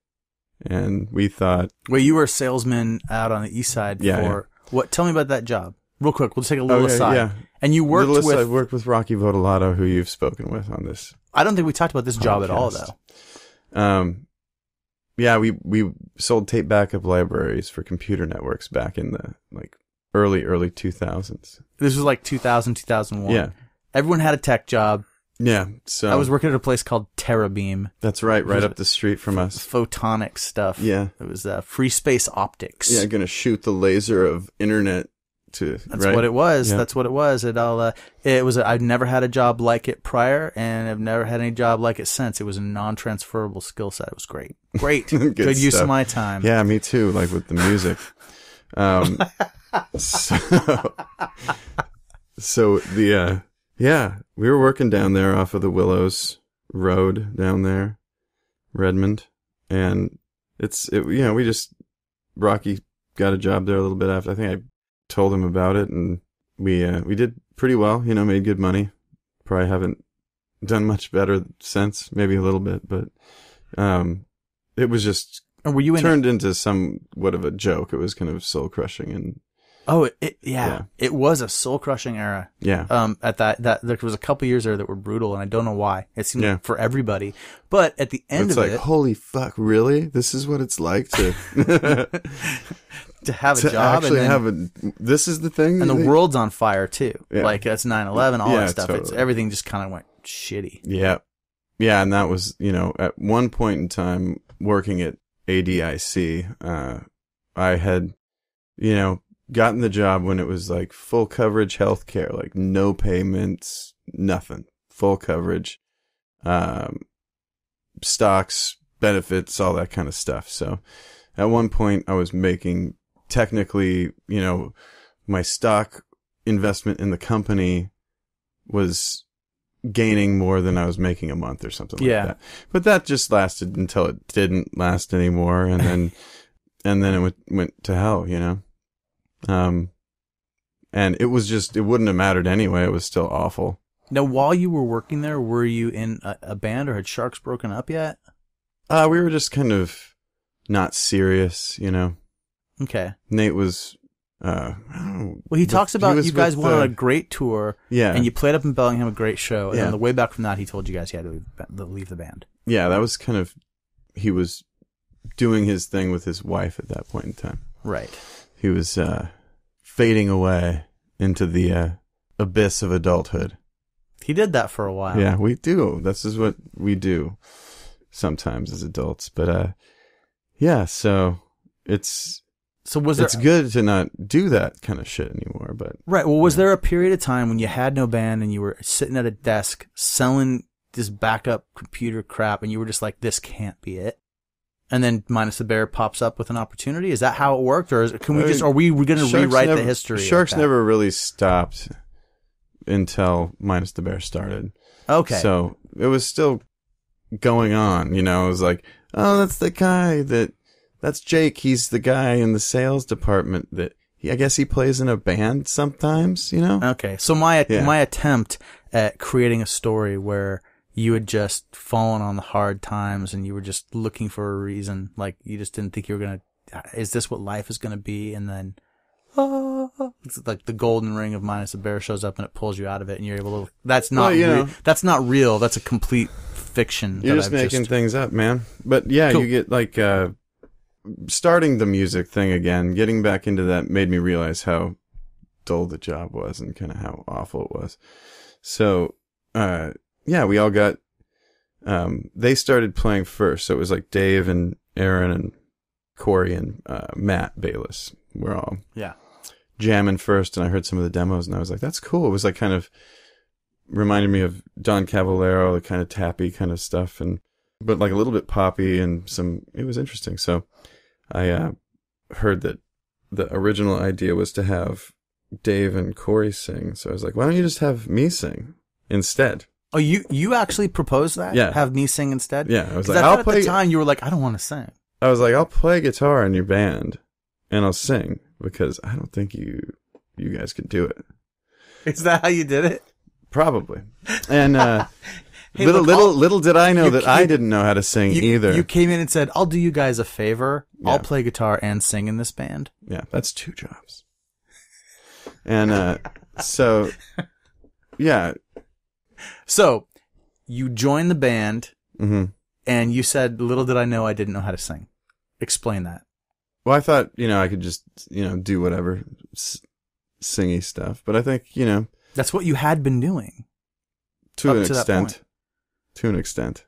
And we thought, well, you were a salesman out on the east side. Yeah, for yeah. What? Tell me about that job. Real quick, we'll take a little okay, aside. Yeah. And you worked little with... I worked with Rocky Votolato, who you've spoken with on this. I don't think we talked about this podcast. Job at all, though. Um, yeah, we we sold tape backup libraries for computer networks back in the like early, early two thousands. This was like two thousand, two thousand one. Yeah. Everyone had a tech job. Yeah. So I was working at a place called TerraBeam. That's right, right up the street from us. Photonic stuff. Yeah. It was uh, free space optics. Yeah, going to shoot the laser of internet. To, that's right? What it was. Yeah. That's what it was. It all. Uh, it was. A, I've never had a job like it prior, and I've never had any job like it since. It was a non-transferable skill set. It was great. Great. Good, Good use of my time. Yeah, me too. Like with the music. Um, so, so the uh, yeah, we were working down there off of the Willows Road down there, Redmond, and it's it, you know we just Rocky got a job there a little bit after. I think I. told him about it, and we uh, we did pretty well, you know, made good money. Probably haven't done much better since, maybe a little bit, but um, it was just and were you in turned it? into somewhat of a joke. It was kind of soul crushing, and oh, it, it yeah. yeah, it was a soul crushing era. Yeah, um, at that that there was a couple years there that were brutal, and I don't know why. It seemed yeah. like for everybody, but at the end it's of like, it, it's like holy fuck, really? This is what it's like to. To have a to job actually and have a, this is the thing and the they, world's on fire too yeah. like that's nine eleven all yeah, that stuff totally. It's everything just kind of went shitty yeah yeah and that was you know at one point in time working at A D I C uh I had you know gotten the job when it was like full coverage healthcare, like no payments, nothing, full coverage, um stocks, benefits, all that kind of stuff. So at one point I was making technically, you know, my stock investment in the company was gaining more than I was making a month or something like yeah. that. But that just lasted until it didn't last anymore. And then, and then it went, went to hell, you know? Um, and it was just, it wouldn't have mattered anyway. It was still awful. Now, while you were working there, were you in a, a band, or had Sharks broken up yet? Uh, we were just kind of not serious, you know? Okay. Nate was, uh, I don't know, well, he talks about he you guys went the, on a great tour. Yeah. And you played up in Bellingham, a great show. And yeah. on the way back from that, he told you guys he had to leave, leave the band. Yeah. That was kind of, he was doing his thing with his wife at that point in time. Right. He was, uh, fading away into the, uh, abyss of adulthood. He did that for a while. Yeah, we do. This is what we do sometimes as adults. But, uh, yeah. So it's, So was there, it's good to not do that kind of shit anymore, but right. Well, was yeah. there a period of time when you had no band and you were sitting at a desk selling this backup computer crap, and you were just like, "This can't be it," and then Minus the Bear pops up with an opportunity? Is that how it worked, or is, can we just are we going to rewrite never, the history? Sharks like never really stopped until Minus the Bear started. Okay, so it was still going on. You know, it was like, "Oh, that's the guy that." That's Jake. He's the guy in the sales department that he, I guess he plays in a band sometimes, you know? Okay. So my yeah. my attempt at creating a story where you had just fallen on the hard times and you were just looking for a reason. Like, you just didn't think you were going to, is this what life is going to be? And then, oh, it's like the golden ring of Minus the Bear shows up and it pulls you out of it and you're able to, that's not, well, you know, that's not real. That's a complete fiction. You're that just I've making just, things up, man. But yeah, cool. You get like, uh, starting the music thing again, getting back into that made me realize how dull the job was and kind of how awful it was. So, uh, yeah, we all got, um, they started playing first. So it was like Dave and Aaron and Corey and, uh, Matt Bayless. We're all yeah jamming first. And I heard some of the demos and I was like, that's cool. It was like kind of reminded me of Don Caballero, the kind of tappy kind of stuff. And, but like a little bit poppy and some, it was interesting. So I, uh, heard that the original idea was to have Dave and Corey sing. So I was like, why don't you just have me sing instead? Oh, you you actually proposed that? Yeah. Have me sing instead? Yeah. I was like, I I'll at play. At the time, you were like, I don't want to sing. I was like, I'll play guitar in your band, and I'll sing because I don't think you you guys could do it. Is that how you did it? Probably. And uh, hey, little look, little I'll, little did I know that came, I didn't know how to sing you, either. You came in and said, "I'll do you guys a favor. Yeah. I'll play guitar and sing in this band." Yeah, that's two jobs. And uh, so, yeah. So, you joined the band, mm-hmm. and you said, little did I know I didn't know how to sing. Explain that. Well, I thought, you know, I could just, you know, do whatever s singy stuff. But I think, you know... That's what you had been doing. To an extent. To an extent.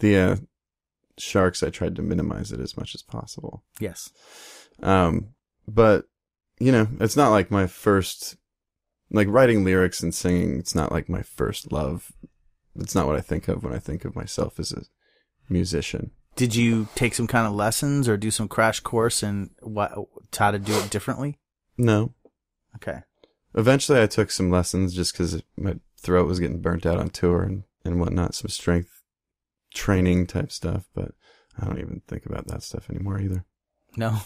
The uh, Sharks, I tried to minimize it as much as possible. Yes. Um, but, you know, it's not like my first... Like, writing lyrics and singing, it's not like my first love. It's not what I think of when I think of myself as a musician. Did you take some kind of lessons or do some crash course in what, how to do it differently? No. Okay. Eventually, I took some lessons just because my throat was getting burnt out on tour and, and whatnot, some strength training type stuff, but I don't even think about that stuff anymore either. No.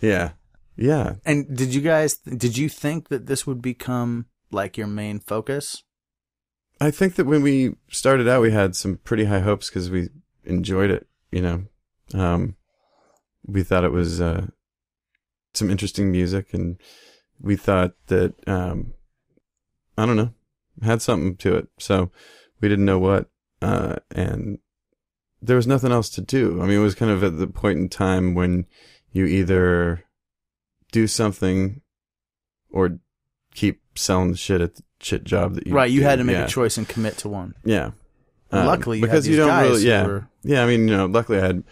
Yeah. Yeah. And did you guys, did you think that this would become like your main focus? I think that when we started out, we had some pretty high hopes because we enjoyed it, you know. Um, we thought it was uh, some interesting music, and we thought that, um, I don't know, had something to it. So we didn't know what, uh, and there was nothing else to do. I mean, it was kind of at the point in time when you either... do something or keep selling the shit at the shit job that you right you do. Had to make yeah. a choice and commit to one yeah um, luckily you because had these you don't guys really yeah were... yeah I mean, you know, luckily I had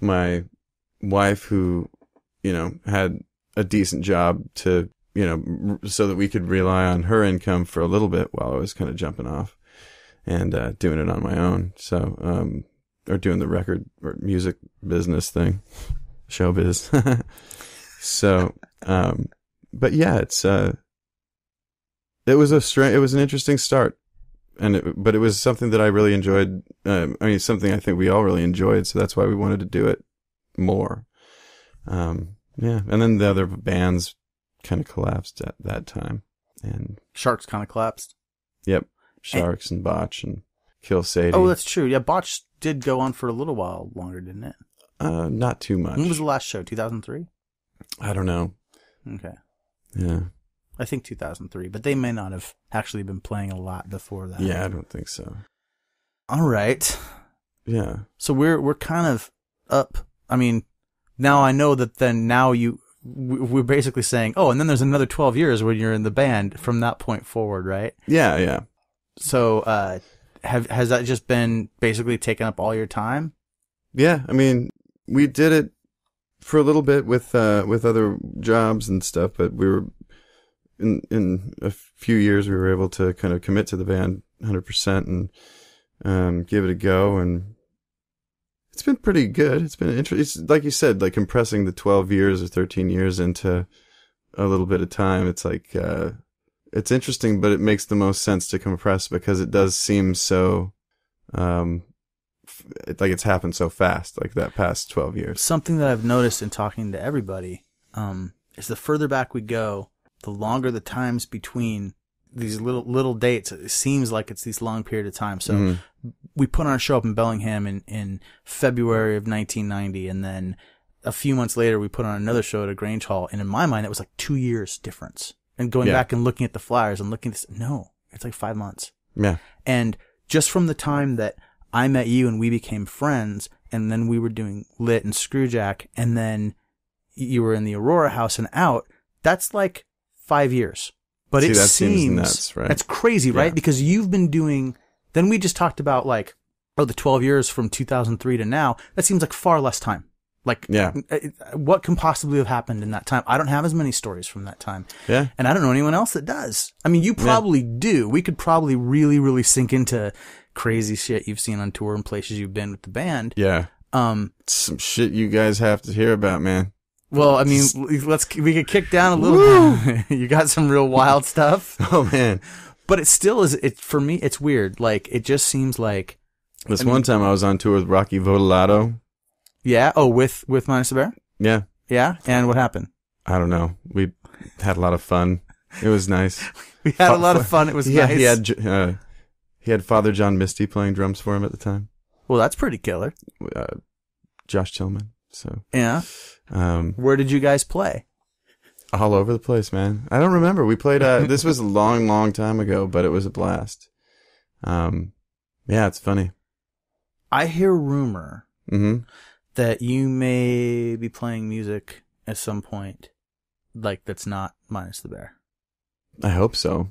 my wife who, you know, had a decent job to, you know, r so that we could rely on her income for a little bit while I was kind of jumping off and uh doing it on my own. So um or doing the record or music business thing, showbiz. So, um, but yeah, it's, uh, it was a strange, it was an interesting start, and it, but it was something that I really enjoyed. Um, I mean, something I think we all really enjoyed. So that's why we wanted to do it more. Um, yeah. And then the other bands kind of collapsed at that time, and Sharks kind of collapsed. Yep. Sharks and, and Botch and Kill Sadie. Oh, that's true. Yeah. Botch did go on for a little while longer, didn't it? Uh, not too much. When was the last show? two thousand three? I don't know. Okay. Yeah. I think two thousand three, but they may not have actually been playing a lot before that. Yeah, I don't think so. All right. Yeah. So we're we're kind of up. I mean, now I know that then now you we're basically saying, "Oh, and then there's another twelve years when you're in the band from that point forward, right?" Yeah, yeah. So, uh have has that just been basically taken up all your time? Yeah, I mean, we did it for a little bit with uh, with other jobs and stuff, but we were in in a few years we were able to kind of commit to the band one hundred percent and um, give it a go, and it's been pretty good. It's been interesting. It's like you said, like compressing the twelve years or thirteen years into a little bit of time. It's like uh, it's interesting, but it makes the most sense to compress because it does seem so. Um, Like it's happened so fast, like that past twelve years. Something that I've noticed in talking to everybody um, is the further back we go, the longer the times between these little little dates, it seems like it's this long period of time. So mm-hmm. we put on a show up in Bellingham in, in February of nineteen ninety, and then a few months later we put on another show at a Grange Hall, and in my mind it was like two years difference. And going yeah. back and looking at the flyers and looking at this, no, it's like five months. Yeah. And just from the time that I met you and we became friends, and then we were doing Lit and Screwjack, and then you were in the Aurora House and out, that's like five years. But See, it that seems, seems nuts, right? That's crazy, yeah. right? Because you've been doing, then we just talked about like, oh, the twelve years from two thousand three to now, that seems like far less time. Like, yeah. what can possibly have happened in that time? I don't have as many stories from that time. Yeah. And I don't know anyone else that does. I mean, you probably yeah. do. We could probably really, really sink into crazy shit you've seen on tour and places you've been with the band. Yeah. Um, some shit you guys have to hear about, man. Well, I mean, let's, we could kick down a little bit. You got some real wild stuff. Oh, man. But it still is, it, for me, it's weird. Like, it just seems like. This I one mean, time I was on tour with Rocky Votolato. Yeah. Oh, with with Minus the Bear. Yeah. Yeah. And what happened? I don't know. We had a lot of fun. It was nice. we had a lot of fun. It was yeah, nice. He had uh, he had Father John Misty playing drums for him at the time. Well, that's pretty killer. Uh, Josh Tillman. So yeah. Um, Where did you guys play? All over the place, man. I don't remember. We played. Uh, this was a long, long time ago, but it was a blast. Um, yeah, it's funny. I hear rumor. Mm-hmm. That you may be playing music at some point, like that's not Minus the Bear. I hope so.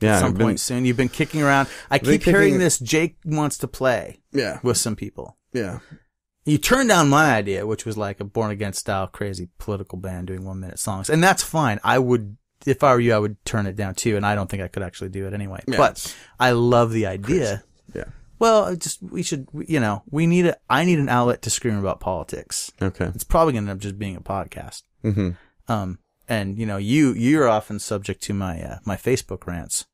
Yeah, at some I've point been, soon. You've been kicking around. I keep hearing kicking... this. Jake wants to play. Yeah. With some people. Yeah. You turned down my idea, which was like a Born Again style, crazy political band doing one minute songs, and that's fine. I would, if I were you, I would turn it down too. And I don't think I could actually do it anyway. Yeah, but I love the idea. Crazy. Yeah. Well, just we should, you know, we need a. I need an outlet to scream about politics. Okay, it's probably going to end up just being a podcast. Mm-hmm. Um, and you know, you you're often subject to my uh, my Facebook rants.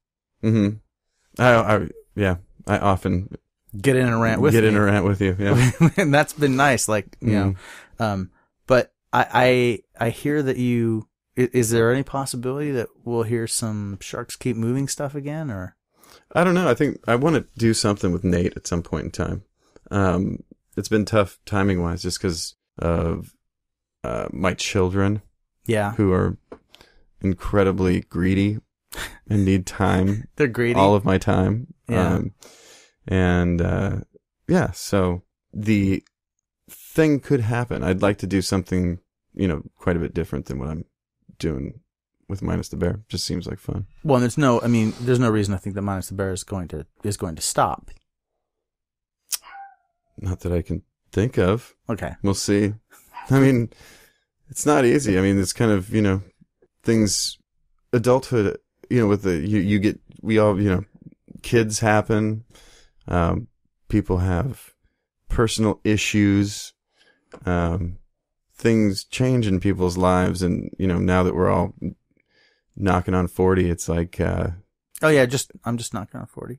Mm-hmm. I, I yeah, I often get in a rant with get in you. a rant with you. Yeah, and that's been nice. Like you mm-hmm. know, um, but I I I hear that you. Is there any possibility that we'll hear some Sharks Keep Moving stuff again, or? I don't know. I think I want to do something with Nate at some point in time. Um, it's been tough timing wise just because of uh, my children. Yeah. Who are incredibly greedy and need time. They're greedy. All of my time. Yeah. Um, and uh, yeah, so the thing could happen. I'd like to do something, you know, quite a bit different than what I'm doing with Minus the Bear. Just seems like fun. Well, there's no, I mean, there's no reason I think that Minus the Bear is going to is going to stop. Not that I can think of. Okay. We'll see. I mean, it's not easy. I mean, it's kind of, you know, things, adulthood, you know, with the, you, you get, we all, you know, kids happen. Um, people have personal issues. Um, things change in people's lives. And, you know, now that we're all knocking on forty, it's like uh oh yeah just I'm just knocking on forty.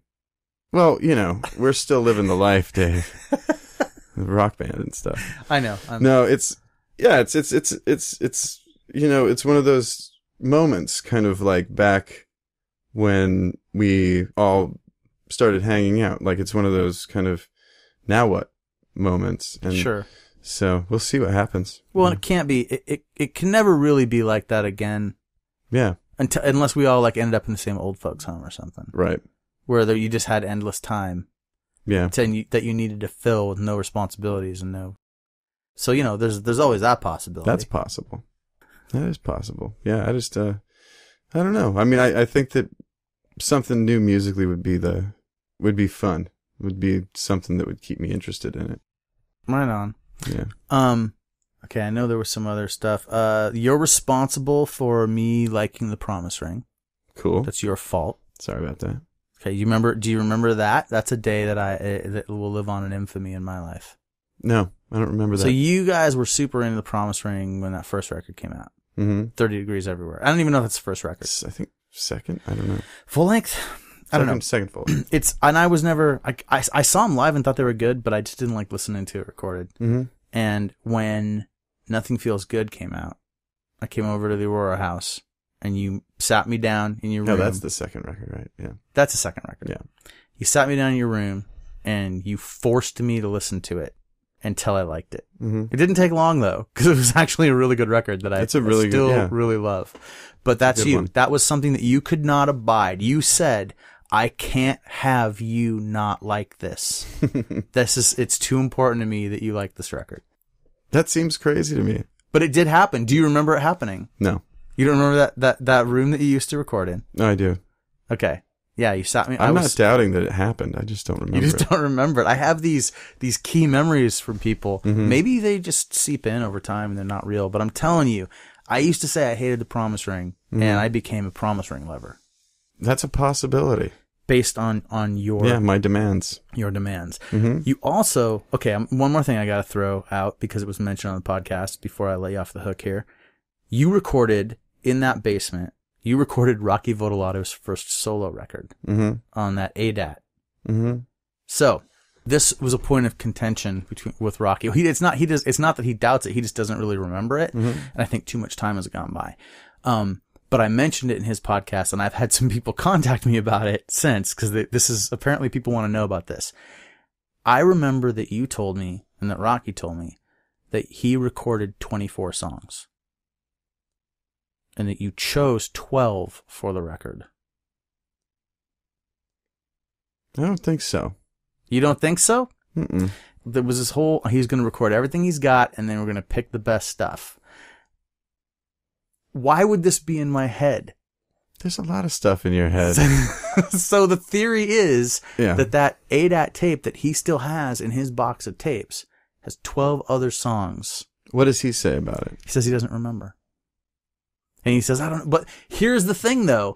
Well, you know, we're still living the life, Dave. Rock band and stuff. I know. I'm... no it's yeah it's it's it's it's it's you know, it's one of those moments kind of like back when we all started hanging out, like it's one of those kind of now what moments. And sure, so we'll see what happens. Well, and it can't be it, it it can never really be like that again. Yeah. Until, unless we all like ended up in the same old folks home or something. Right. Where there, you just had endless time. Yeah. To, you, that you needed to fill with no responsibilities and no. So, you know, there's there's always that possibility. That's possible. That is possible. Yeah. I just, uh, I don't know. I mean, I, I think that something new musically would be the, would be fun. Would be something that would keep me interested in it. Right on. Yeah. Um. Okay, I know there was some other stuff. Uh, you're responsible for me liking The Promise Ring. Cool. That's your fault. Sorry about that. Okay, you remember? Do you remember that? That's a day that I uh, that will live on in infamy in my life. No, I don't remember that. So you guys were super into The Promise Ring when that first record came out. Mm-hmm. Thirty Degrees Everywhere. I don't even know if it's the first record. It's, I think second. I don't know. Full length. I don't know. Second full length. It's and I was never. I, I I saw them live and thought they were good, but I just didn't like listening to it recorded. Mm-hmm. And when Nothing Feels Good came out, I came over to the Aurora House and you sat me down in your room. No, that's the second record, right? Yeah. That's the second record. Yeah. You sat me down in your room and you forced me to listen to it until I liked it. Mm-hmm. It didn't take long, though, because it was actually a really good record that I, it's a really I still good, yeah. really love. But that's you. One. That was something that you could not abide. You said, I can't have you not like this. This is, it's too important to me that you like this record. That seems crazy to me. But it did happen. Do you remember it happening? No. You don't remember that, that, that room that you used to record in? No, I do. Okay. Yeah, you sat me. I'm I was, not doubting that it happened. I just don't remember. You just it. don't remember it. I have these these key memories from people. Mm-hmm. Maybe they just seep in over time and they're not real. But I'm telling you, I used to say I hated the promise ring, mm-hmm. and I became a promise ring lover. That's a possibility. Based on, on your... Yeah, my demands. Your demands. Mm-hmm. You also... Okay, um, one more thing I got to throw out because it was mentioned on the podcast before I let you off the hook here. You recorded in that basement... You recorded Rocky Votolato's first solo record mm-hmm. on that A D A T. Mm-hmm. So this was a point of contention between with Rocky. He, it's not he does. It's not that he doubts it. He just doesn't really remember it. Mm-hmm. And I think too much time has gone by. Um, but I mentioned it in his podcast, and I've had some people contact me about it since because this is apparently people want to know about this. I remember that you told me and that Rocky told me that he recorded twenty-four songs. And that you chose twelve for the record. I don't think so. You don't think so? Mm-mm. There was this whole, he's going to record everything he's got, and then we're going to pick the best stuff. Why would this be in my head? There's a lot of stuff in your head. So the theory is yeah. that that A D A T tape that he still has in his box of tapes has twelve other songs. What does he say about it? He says he doesn't remember. And he says, I don't know. But here's the thing, though.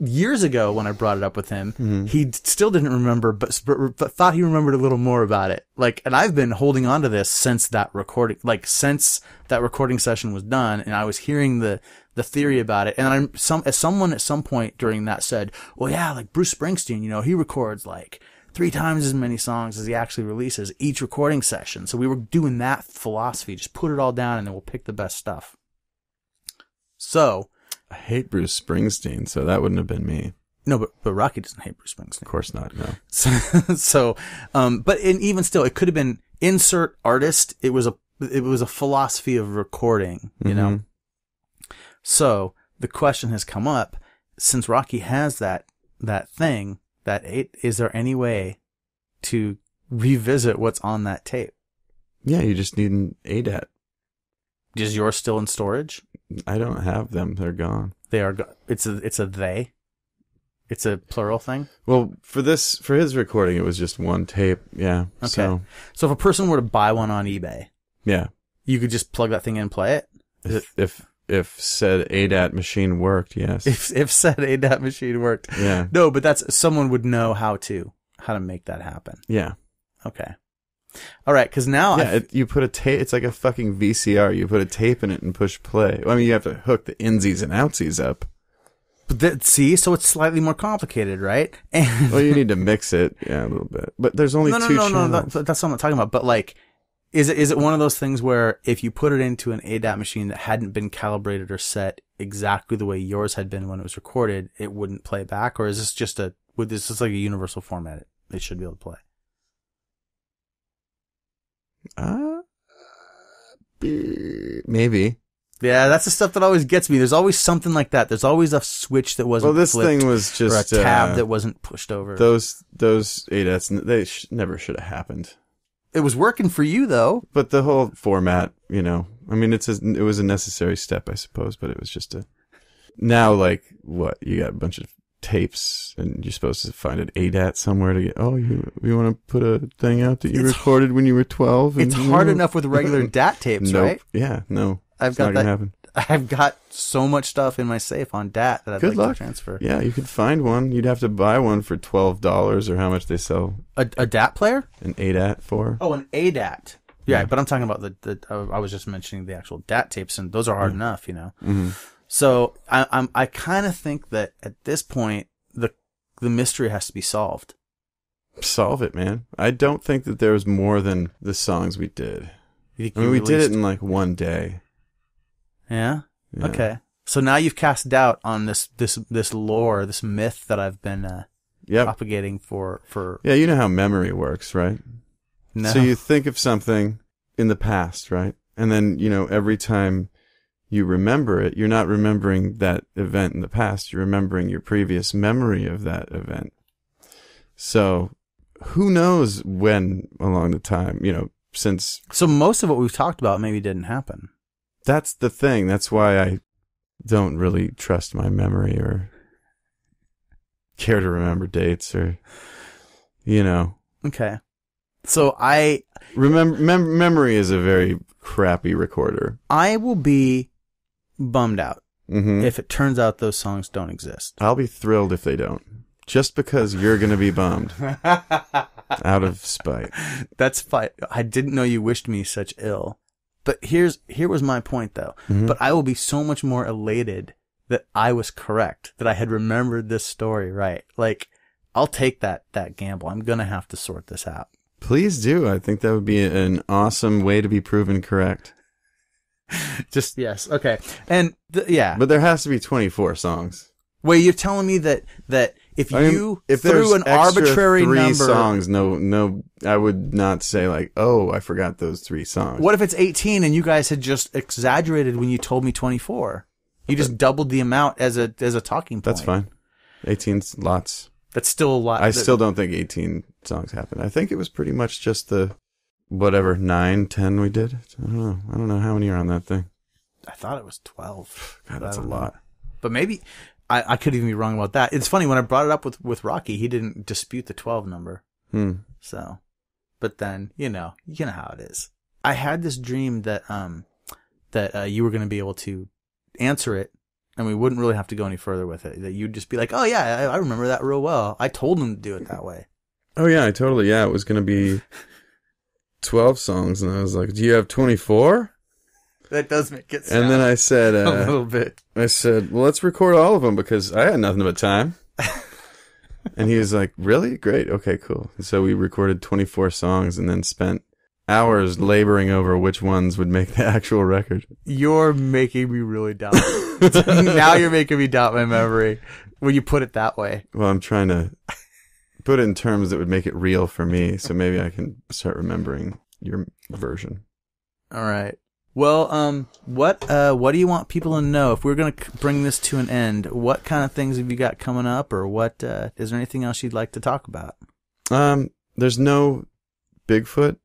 Years ago, when I brought it up with him, mm-hmm. he still didn't remember, but, but thought he remembered a little more about it. Like, and I've been holding on to this since that recording, like since that recording session was done, and I was hearing the the theory about it. And I'm some as someone at some point during that said, well, yeah, like Bruce Springsteen, you know, he records like three times as many songs as he actually releases each recording session. So we were doing that philosophy, just put it all down, and then we'll pick the best stuff. So, I hate Bruce Springsteen, so that wouldn't have been me. No, but, but Rocky doesn't hate Bruce Springsteen. Of course not, no. So, so um, but in, even still, it could have been insert artist. It was a, it was a philosophy of recording, you mm-hmm. know? So, the question has come up, since Rocky has that, that thing, that it, is there any way to revisit what's on that tape? Yeah, you just need an A D A T. Is yours still in storage? I don't have them. They're gone. They are gone. It's a, it's a they? It's a plural thing? Well, for this, for his recording, it was just one tape. Yeah. Okay. So, so if a person were to buy one on eBay. Yeah. You could just plug that thing in and play it? If, it? if, if said A D A T machine worked, yes. If, if said A D A T machine worked. Yeah. No, but that's, someone would know how to, how to make that happen. Yeah. Okay. All right, because now yeah, it, you put a tape. It's like a fucking V C R. You put a tape in it and push play. I mean, you have to hook the insies and outsies up. But that, see, so it's slightly more complicated, right? And well, you need to mix it, yeah, a little bit. But there's only no, no, two no, channels. No, no, that, that's what I'm not talking about. But like, is it is it one of those things where if you put it into an A D A T machine that hadn't been calibrated or set exactly the way yours had been when it was recorded, it wouldn't play back? Or is this just a would this just like a universal format? It, it should be able to play. Uh, maybe. Yeah, that's the stuff that always gets me. There's always something like that. There's always a switch that wasn't. Well, this flipped, thing was just or a tab uh, that wasn't pushed over. Those those A D A Ts, they sh never should have happened. It was working for you though. But the whole format, you know, I mean, it's a, it was a necessary step, I suppose. But it was just a. Now, like, what you got a bunch of tapes and you're supposed to find an A D A T somewhere to get, oh, you, you want to put a thing out that you it's, recorded when you were twelve? And, it's hard you know, enough with regular D A T tapes, nope. right? Yeah, no. I've it's got not that, happen. I've got so much stuff in my safe on D A T that I'd Good like luck. to transfer. Yeah, you could find one. You'd have to buy one for twelve dollars or how much they sell. A, a D A T player? An A D A T for. Oh, an A D A T. Yeah, yeah. But I'm talking about the, the, I was just mentioning the actual D A T tapes and those are hard yeah. enough, you know. Mm-hmm. So I, I'm, I kind of think that at this point, the the mystery has to be solved. Solve it, man. I don't think that there was more than the songs we did. I mean, we did it in like one day. Yeah? Yeah. Okay. So now you've cast doubt on this this this lore, this myth that I've been uh, yep. propagating for, for... Yeah, you know how memory works, right? No. So you think of something in the past, right? And then, you know, every time you remember it, you're not remembering that event in the past. You're remembering your previous memory of that event. So who knows when along the time, you know, since... So most of what we've talked about maybe didn't happen. That's the thing. That's why I don't really trust my memory or care to remember dates or, you know. Okay. So I... Remember, mem- memory is a very crappy recorder. I will be bummed out mm-hmm. if it turns out those songs don't exist. I'll be thrilled if they don't. Just because you're going to be bummed. Out of spite. That's fine. I didn't know you wished me such ill. But here's here was my point, though. Mm-hmm. But I will be so much more elated that I was correct, that I had remembered this story right. Like, I'll take that that gamble. I'm going to have to sort this out. Please do. I think that would be an awesome way to be proven correct. Just, yes. Okay. And, th- yeah. But there has to be twenty-four songs. Wait, you're telling me that... that If I mean, you if threw an arbitrary three number, songs, no, no, I would not say like, oh, I forgot those three songs. What if it's eighteen and you guys had just exaggerated when you told me twenty-four? You just doubled the amount as a as a talking point. That's fine. eighteen's lots. That's still a lot. I still don't think eighteen songs happened. I think it was pretty much just the whatever nine, ten we did. I don't know. I don't know how many are on that thing. I thought it was twelve. God, that's a lot. But maybe. I, I could even be wrong about that. It's funny, when I brought it up with, with Rocky, he didn't dispute the twelve number. Hmm. So, but then, you know, you know how it is. I had this dream that um that uh, you were going to be able to answer it, and we wouldn't really have to go any further with it. That you'd just be like, oh, yeah, I, I remember that real well. I told him to do it that way. Oh, yeah, I totally, yeah. It was going to be twelve songs, and I was like, do you have twenty-four? That does make it sound. And then I said... Uh, a little bit. I said, well, let's record all of them because I had nothing but time. And he was like, really? Great. Okay, cool. And so we recorded twenty-four songs and then spent hours laboring over which ones would make the actual record. You're making me really doubt. Now you're making me doubt my memory when you put it that way. Well, I'm trying to put it in terms that would make it real for me. So maybe I can start remembering your version. All right. Well, um, what uh, what do you want people to know? If we're going to bring this to an end, what kind of things have you got coming up, or what uh, is there anything else you'd like to talk about? Um, there's no Bigfoot.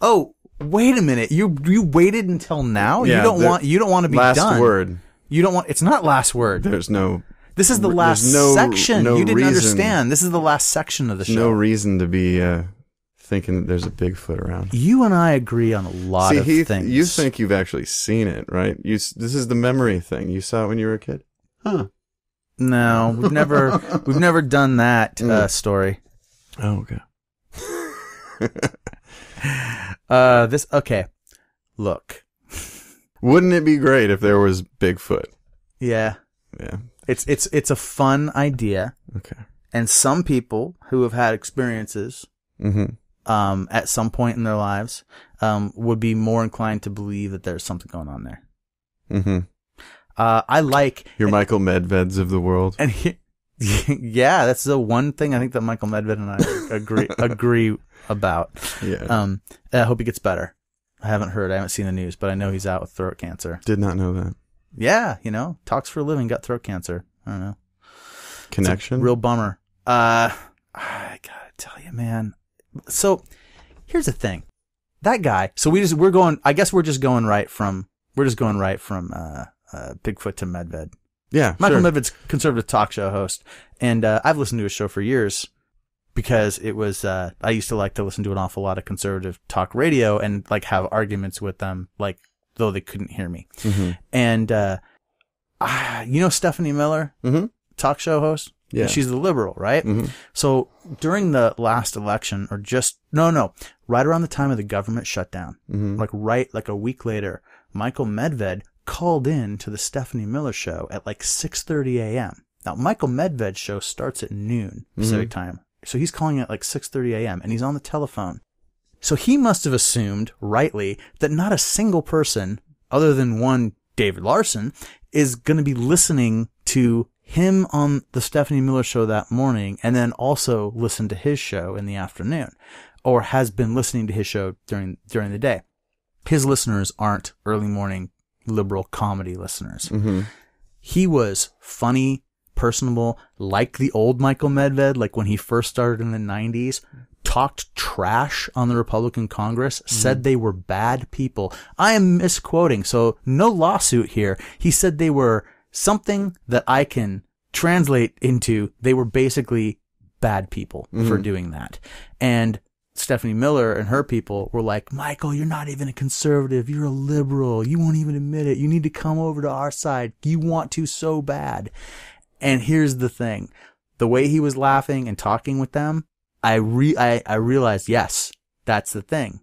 Oh, wait a minute! You you waited until now. Yeah, you don't want you don't want to be last done. Last word. You don't want. It's not last word. There's no. This is the last no, section. No you didn't reason, understand. This is the last section of the show. No reason to be. Uh, Thinking that there's a Bigfoot around. You and I agree on a lot See, of he, things. You think you've actually seen it, right? You, this is the memory thing. You saw it when you were a kid, huh? No, we've never we've never done that uh, story. Oh, okay. uh, this okay. Look, wouldn't it be great if there was Bigfoot? Yeah, yeah. It's it's it's a fun idea. Okay. And some people who have had experiences. Mm-hmm. Um, at some point in their lives, um, would be more inclined to believe that there's something going on there. Mm-hmm. Uh, I like your and, Michael Medveds of the world, and he, yeah, that's the one thing I think that Michael Medved and I agree agree about. Yeah. Um, I hope he gets better. I haven't heard, I haven't seen the news, but I know he's out with throat cancer. Did not know that. Yeah, you know, talks for a living, got throat cancer. I don't know. Connection, real bummer. Uh, I gotta tell you, man. So, here's the thing, that guy. So we just we're going. I guess we're just going right from we're just going right from uh, uh, Bigfoot to Medved. Yeah, Michael sure. Medved's conservative talk show host, and uh, I've listened to his show for years because it was. Uh, I used to like to listen to an awful lot of conservative talk radio and like have arguments with them, like though they couldn't hear me. Mm-hmm. And uh, I, you know Stephanie Miller, mm-hmm. talk show host. Yeah. She's the liberal, right? Mm-hmm. So during the last election or just, no, no, right around the time of the government shutdown, mm-hmm. like right, like a week later, Michael Medved called in to the Stephanie Miller show at like six thirty a.m. Now, Michael Medved's show starts at noon Pacific mm-hmm. time. So he's calling at like six thirty a.m. and he's on the telephone. So he must have assumed rightly that not a single person other than one David Larson, is going to be listening to him on the Stephanie Miller show that morning, and then also listen to his show in the afternoon, or has been listening to his show during during the day. His listeners aren't early morning liberal comedy listeners. Mm-hmm. He was funny, personable, like the old Michael Medved, like when he first started in the nineties, talked trash on the Republican Congress, mm-hmm. said they were bad people. I am misquoting, so no lawsuit here. He said they were something that I can translate into, they were basically bad people mm-hmm. for doing that. And Stephanie Miller and her people were like, Michael, you're not even a conservative. You're a liberal. You won't even admit it. You need to come over to our side. You want to so bad. And here's the thing. The way he was laughing and talking with them, I re I, I realized, yes, that's the thing.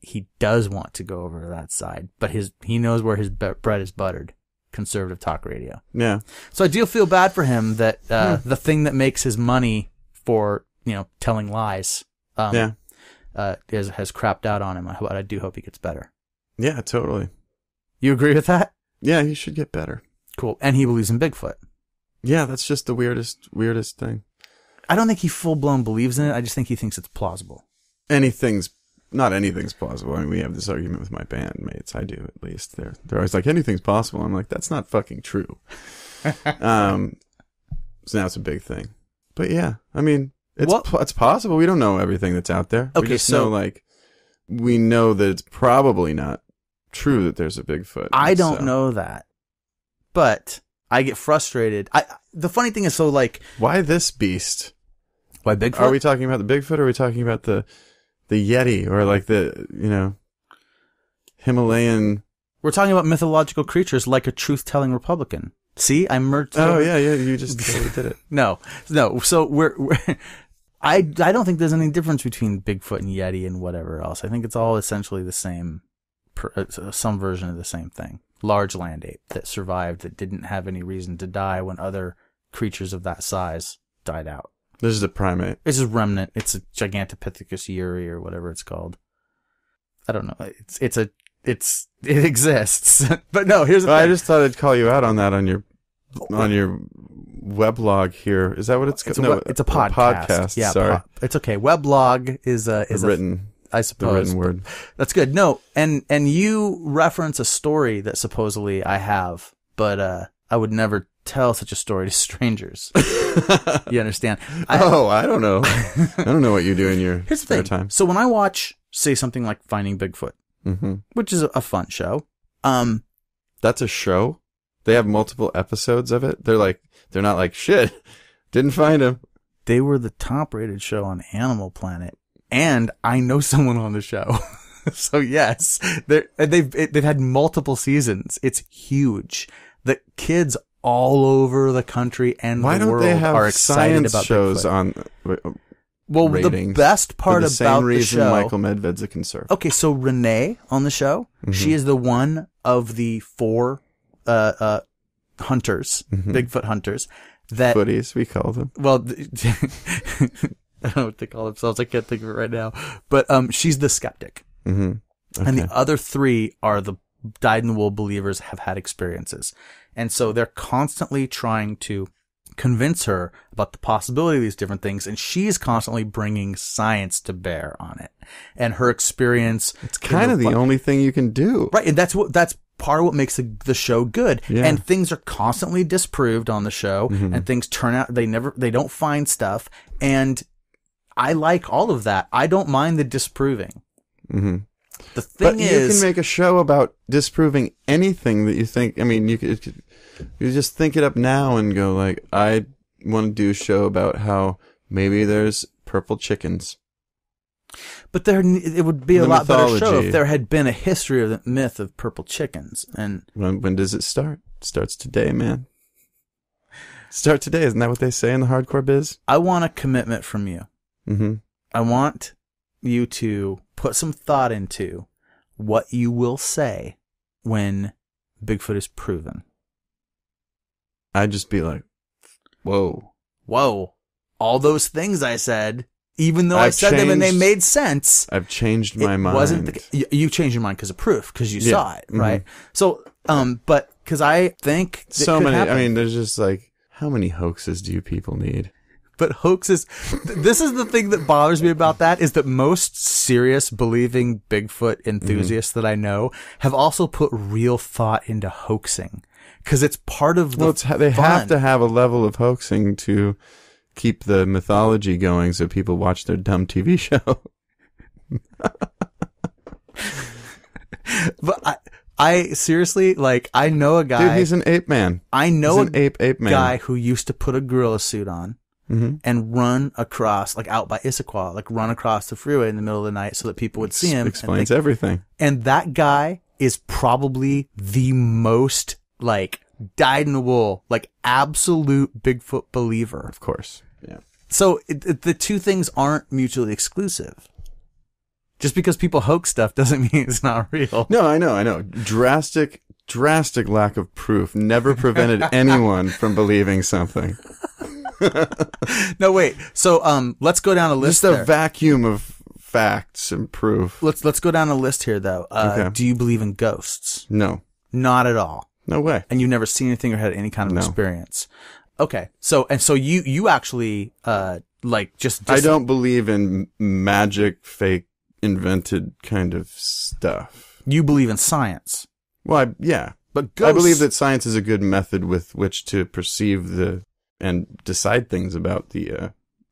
He does want to go over to that side, but his he knows where his bread is buttered. Conservative talk radio. Yeah. So I do feel bad for him that uh, hmm. the thing that makes his money for, you know, telling lies um, yeah. uh, is, has crapped out on him. I, I do hope he gets better. Yeah, totally. You agree with that? Yeah, he should get better. Cool. And he believes in Bigfoot. Yeah, that's just the weirdest, weirdest thing. I don't think he full-blown believes in it. I just think he thinks it's plausible. Anything's Not anything's plausible. I mean, we have this argument with my bandmates. I do, at least. They're, they're always like, anything's possible. I'm like, that's not fucking true. um, so now it's a big thing. But yeah, I mean, it's po it's possible. We don't know everything that's out there. Okay, we just so know, like, we know that it's probably not true that there's a Bigfoot. I don't so. know that. But I get frustrated. I The funny thing is, so, like... Why this beast? Why Bigfoot? Are we talking about the Bigfoot, or are we talking about the... the Yeti, or like the, you know, Himalayan. We're talking about mythological creatures, like a truth-telling Republican. See, I merged. Oh yeah, yeah, you just totally did it. No, no. So we're, we're I, I don't think there's any difference between Bigfoot and Yeti and whatever else. I think it's all essentially the same, some version of the same thing. Large land ape that survived, that didn't have any reason to die when other creatures of that size died out. This is a primate. This is remnant. It's a Gigantopithecus uri or whatever it's called. I don't know. It's it's a it's it exists. But no, here's the well, thing. I just thought I'd call you out on that on your on your weblog here. Is that what it's called? No, it's a podcast. A podcast. Yeah, sorry. Po it's okay. Weblog is a is written. A, I suppose the written word. That's good. No, and and you reference a story that supposedly I have, but uh, I would never tell such a story to strangers. You understand? I, oh, I don't know. I don't know what you do in your here's the spare thing. time. So when I watch, say, something like Finding Bigfoot, mm-hmm. which is a fun show. Um, That's a show? They have multiple episodes of it? They're like, they're not like, shit, didn't find him. They were the top-rated show on Animal Planet, and I know someone on the show. So yes, they're, they've, they've had multiple seasons. It's huge. The kids all over the country and Why the world are excited about shows Bigfoot. on well ratings, the best part the about same reason the show Michael Medved's a conservative. Okay, so Renee on the show, mm-hmm. she is the one of the four uh uh hunters, mm-hmm. Bigfoot hunters that footies we call them. Well, I don't know what they call themselves. I can't think of it right now. But um she's the skeptic. Mm-hmm. Okay. And the other three are the dyed-in-the-wool believers, have had experiences. And so they're constantly trying to convince her about the possibility of these different things, and she's constantly bringing science to bear on it. And her experience... It's kind of the only thing you can do. Right, and that's what that's part of what makes the, the show good. Yeah. And things are constantly disproved on the show, mm-hmm. and things turn out... They never, they don't find stuff, and I like all of that. I don't mind the disproving. Mm-hmm. The thing but is, you can make a show about disproving anything that you think. I mean, you could, you just think it up now and go like, I want to do a show about how maybe there's purple chickens. But there, it would be the a lot mythology. better show if there had been a history of the myth of purple chickens. And when, when does it start? It starts today, man. Start today, isn't that what they say in the hardcore biz? I want a commitment from you. Mm-hmm. I want you to put some thought into what you will say when Bigfoot is proven. I'd just be like, whoa. Whoa. All those things I said, even though I've I said changed, them and they made sense. I've changed my it mind. Wasn't the, you, you changed your mind because of proof, because you yeah. saw it, right? Mm-hmm. So Um, but because I think so many. Happen. I mean, there's just like, how many hoaxes do you people need? But hoaxes. This is the thing that bothers me about that, is that most serious believing Bigfoot enthusiasts mm-hmm. that I know have also put real thought into hoaxing, because it's part of the. Well, it's, they fun. have to have a level of hoaxing to keep the mythology going, so people watch their dumb T V show. But I, I seriously, like, I know a guy. Dude, he's an ape man. I know he's an a ape ape man guy who used to put a gorilla suit on. Mm-hmm. And run across, like out by Issaquah, like run across the freeway in the middle of the night so that people would see him. Explains and everything. And that guy is probably the most like dyed in the wool, like absolute Bigfoot believer. Of course. Yeah. So it, it, the two things aren't mutually exclusive. Just because people hoax stuff doesn't mean it's not real. No, I know, I know. Drastic, drastic lack of proof never prevented anyone from believing something. No, wait. So, um, let's go down a list. Just a there. vacuum of facts and proof. Let's let's go down a list here, though. Uh, okay. Do you believe in ghosts? No, not at all. No way. And you've never seen anything or had any kind of no. experience. Okay. So and so you you actually uh like just. I don't believe in magic, fake, invented kind of stuff. You believe in science. Well, I, yeah, but ghosts... I believe that science is a good method with which to perceive the. And decide things about the uh,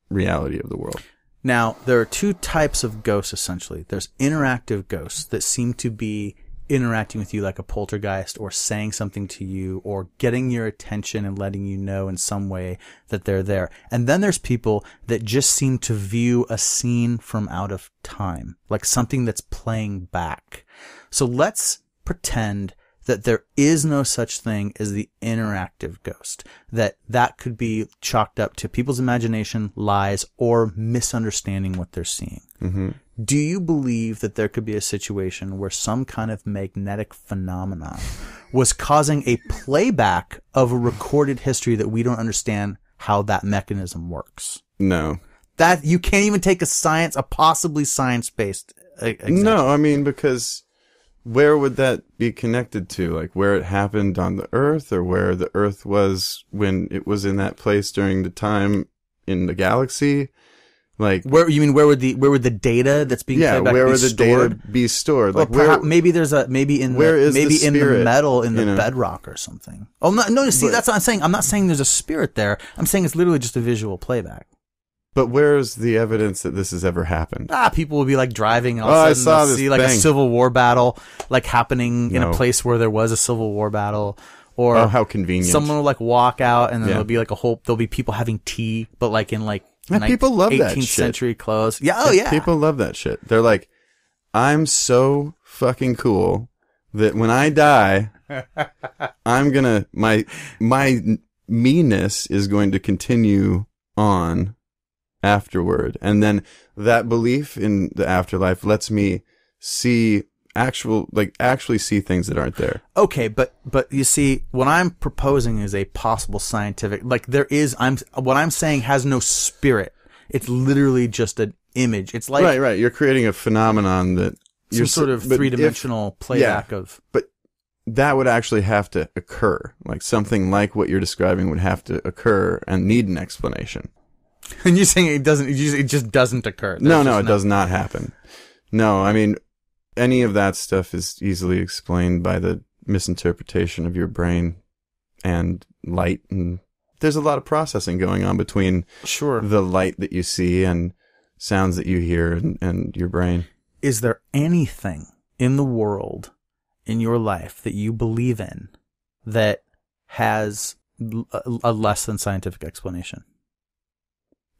reality of the world. Now, there are two types of ghosts, essentially. There's interactive ghosts that seem to be interacting with you like a poltergeist, or saying something to you, or getting your attention and letting you know in some way that they're there. And then there's people that just seem to view a scene from out of time, like something that's playing back. So let's pretend that there is no such thing as the interactive ghost, that that could be chalked up to people's imagination, lies, or misunderstanding what they're seeing. Mm-hmm. Do you believe that there could be a situation where some kind of magnetic phenomenon was causing a playback of a recorded history that we don't understand how that mechanism works? No. That you can't even take a science, a possibly science-based example. No, I mean, because... where would that be connected to? Like where it happened on the Earth, or where the Earth was when it was in that place during the time in the galaxy? Like where you mean? Where would the where would the data that's being yeah? Where would the stored? data be stored? Like well, where, maybe there's a maybe in where the, is maybe the spirit, in the metal in the you know? bedrock or something. Oh no! No, see, but, that's what I'm saying. I'm not saying there's a spirit there. I'm saying it's literally just a visual playback. But where's the evidence that this has ever happened? Ah, people will be like driving, and all of a sudden oh, they'll see like thing. a Civil War battle like happening no. in a place where there was a Civil War battle, or oh, how convenient. Someone will like walk out, and then yeah. there'll be like a whole there'll be people having tea, but like in like yeah, people love eighteenth that shit. century clothes. Yeah, oh yeah, people love that shit. They're like, I'm so fucking cool that when I die, I'm gonna my my meanness is going to continue on. Afterward, and then that belief in the afterlife lets me see actual like actually see things that aren't there. Okay, but but you see what I'm proposing is a possible scientific, like there is I'm what I'm saying has no spirit. It's literally just an image. It's like right right you're creating a phenomenon that some you're sort of three-dimensional playback yeah, of. But that would actually have to occur, like something like what you're describing would have to occur and need an explanation. And you're saying it doesn't, it just doesn't occur. There's no, no, it does not happen. No, I mean, any of that stuff is easily explained by the misinterpretation of your brain and light. And there's a lot of processing going on between sure. the light that you see and sounds that you hear and, and your brain. Is there anything in the world, in your life, that you believe in that has a less than scientific explanation?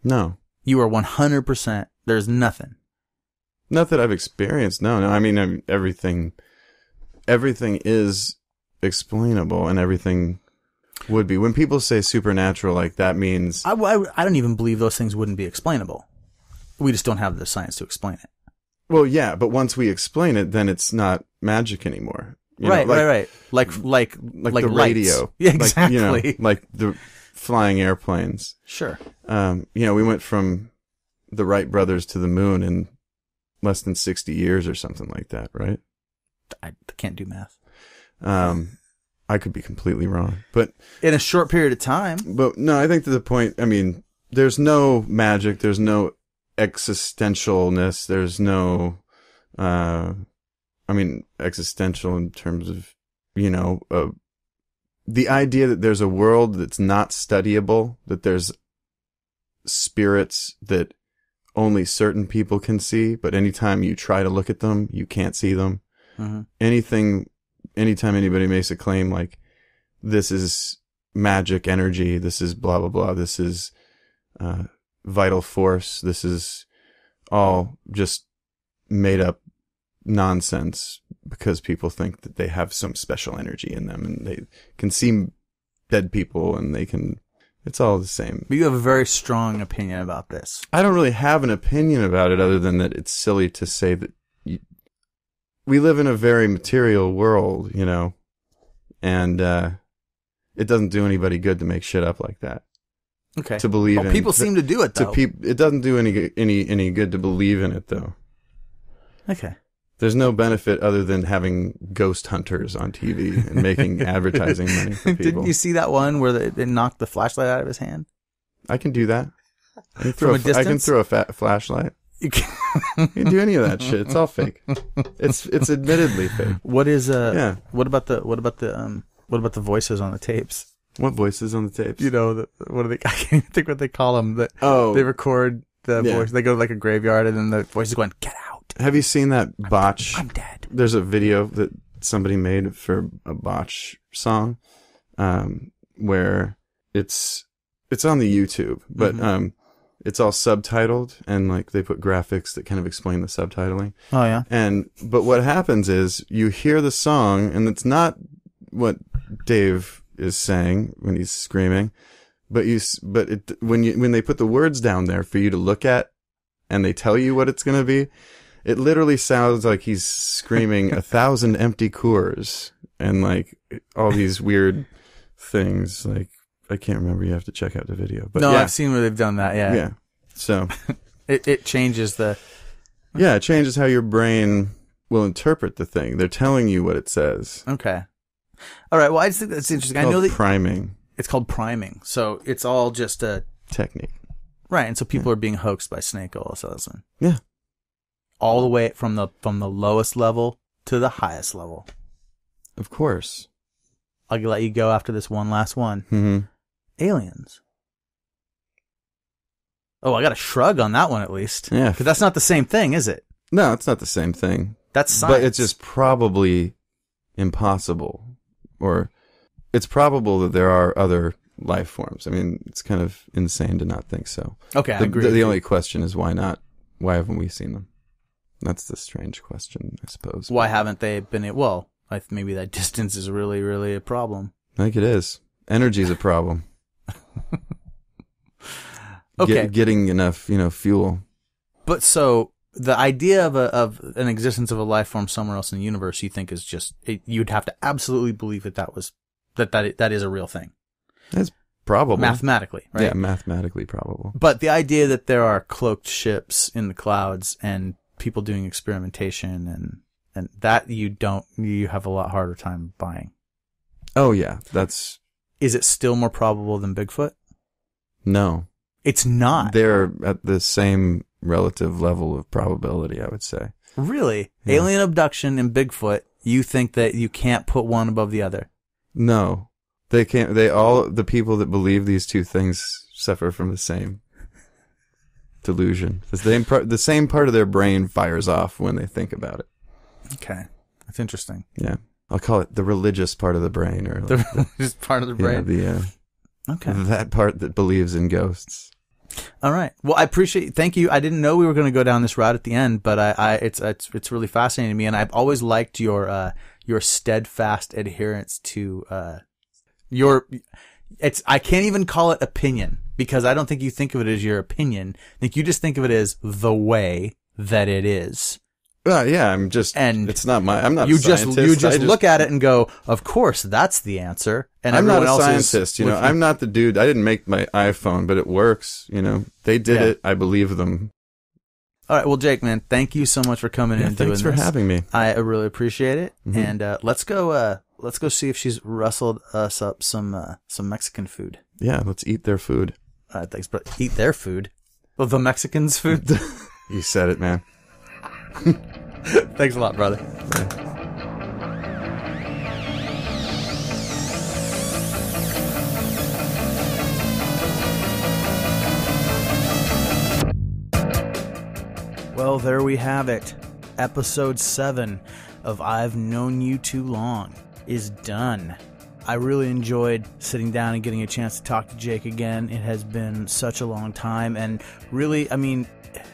No. You are one hundred percent. There's nothing. Not that I've experienced. No, no. I mean, I'm, everything, everything is explainable, and everything would be. When people say supernatural, like that means... I, I, I don't even believe those things wouldn't be explainable. We just don't have the science to explain it. Well, yeah, but once we explain it, then it's not magic anymore. You right, know, like, right, right. Like, like, like, like the lights. radio. Yeah, exactly. Like, you know, like the... flying airplanes. Sure. Um, you know, we went from the Wright brothers to the moon in less than sixty years or something like that, right? I can't do math. Um, I could be completely wrong, but in a short period of time. But no, I think to the point, I mean, there's no magic. There's no existentialness. There's no, uh, I mean, existential in terms of, you know, uh, the idea that there's a world that's not studyable, that there's spirits that only certain people can see, but anytime you try to look at them, you can't see them. Uh-huh. Anything, anytime anybody makes a claim like, this is magic energy, this is blah, blah, blah, this is uh, vital force, this is all just made up nonsense because people think that they have some special energy in them and they can see dead people and they can... It's all the same. But you have a very strong opinion about this. I don't really have an opinion about it other than that it's silly to say that you, we live in a very material world, you know, and uh, it doesn't do anybody good to make shit up like that. Okay. To believe well, in people th- seem to do it though. To peop- it doesn't do any any any good to believe in it though. Okay. There's no benefit other than having ghost hunters on T V and making advertising money for people. Didn't you see that one where they, they knocked the flashlight out of his hand? I can do that. I can throw From a, a distance? I can throw a fat flashlight. You can, you can do any of that shit. It's all fake. It's it's admittedly fake. What is uh? Yeah. What about the what about the um? What about the voices on the tapes? What voices on the tapes? You know the, what are they? I can't even think what they call them. That oh, they record the yeah. voice. They go to like a graveyard and then the voice is going get out. Have you seen that Botch? I'm dead. There's a video that somebody made for a Botch song, um, where it's it's on the YouTube, but mm-hmm. um, it's all subtitled and like they put graphics that kind of explain the subtitling. Oh yeah. And but what happens is you hear the song and it's not what Dave is saying when he's screaming, but you but it when you when they put the words down there for you to look at and they tell you what it's gonna be. It literally sounds like he's screaming a thousand empty cores and like all these weird things. Like I can't remember. You have to check out the video. But no, yeah. I've seen where they've done that. Yeah, yeah. So it it changes the yeah, it changes how your brain will interpret the thing. They're telling you what it says. Okay. All right. Well, I just think that's interesting. It's I know that priming. It's called priming. So it's all just a technique, right? And so people yeah. are being hoaxed by snake oil salesman. Yeah. All the way from the from the lowest level to the highest level. Of course. I'll let you go after this one last one. Mm-hmm. Aliens. Oh, I got a shrug on that one at least. Yeah. Because that's not the same thing, is it? No, it's not the same thing. That's science. But it's just probably impossible. Or it's probable that there are other life forms. I mean, it's kind of insane to not think so. Okay, the, I agree. The, the only question is why not? Why haven't we seen them? That's the strange question, I suppose. Why haven't they been... Well, I, maybe that distance is really, really a problem. I think it is. Energy is a problem. Okay. Get, getting enough, you know, fuel. But so, the idea of a, of an existence of a life form somewhere else in the universe, you think is just... It, you'd have to absolutely believe that that was... That, that that is a real thing. That's probable. Mathematically, right? Yeah, mathematically probable. But the idea that there are cloaked ships in the clouds and... people doing experimentation and and that you don't you have a lot harder time buying. Oh yeah, that's is it still more probable than Bigfoot? No, it's not. They're at the same relative level of probability, I would say. Really? Yeah. Alien abduction and Bigfoot, you think that you can't put one above the other? No, they can't. They all the people that believe these two things suffer from the same delusion. The same, part, the same part of their brain fires off when they think about it. Okay. That's interesting. Yeah. I'll call it the religious part of the brain. Or the like religious the, part of the brain? Yeah, the, uh, okay. That part that believes in ghosts. All right. Well, I appreciate Thank you. I didn't know we were going to go down this route at the end, but I, I it's, it's it's really fascinating to me, and I've always liked your uh, your steadfast adherence to uh, your... It's I can't even call it opinion because I don't think you think of it as your opinion. I think you just think of it as the way that it is. Uh, yeah, I'm just and it's not my I'm not you a scientist. Just you just, just look at it and go, of course that's the answer. And I'm not a scientist, you know. You. I'm not the dude. I didn't make my iPhone, but it works, you know. They did yeah. it. I believe them. All right, well, Jake, man, thank you so much for coming yeah, in and doing this. Thanks for having me. I really appreciate it. Mm-hmm. And uh, let's go uh, let's go see if she's rustled us up some uh, some Mexican food. Yeah, let's eat their food. Uh, thanks, but eat their food. Well, the Mexicans' food. You said it, man. Thanks a lot, brother. Yeah. Well, there we have it. Episode seven of I've Known You Too Long is done. I really enjoyed sitting down and getting a chance to talk to Jake again. It has been such a long time, and really, I mean,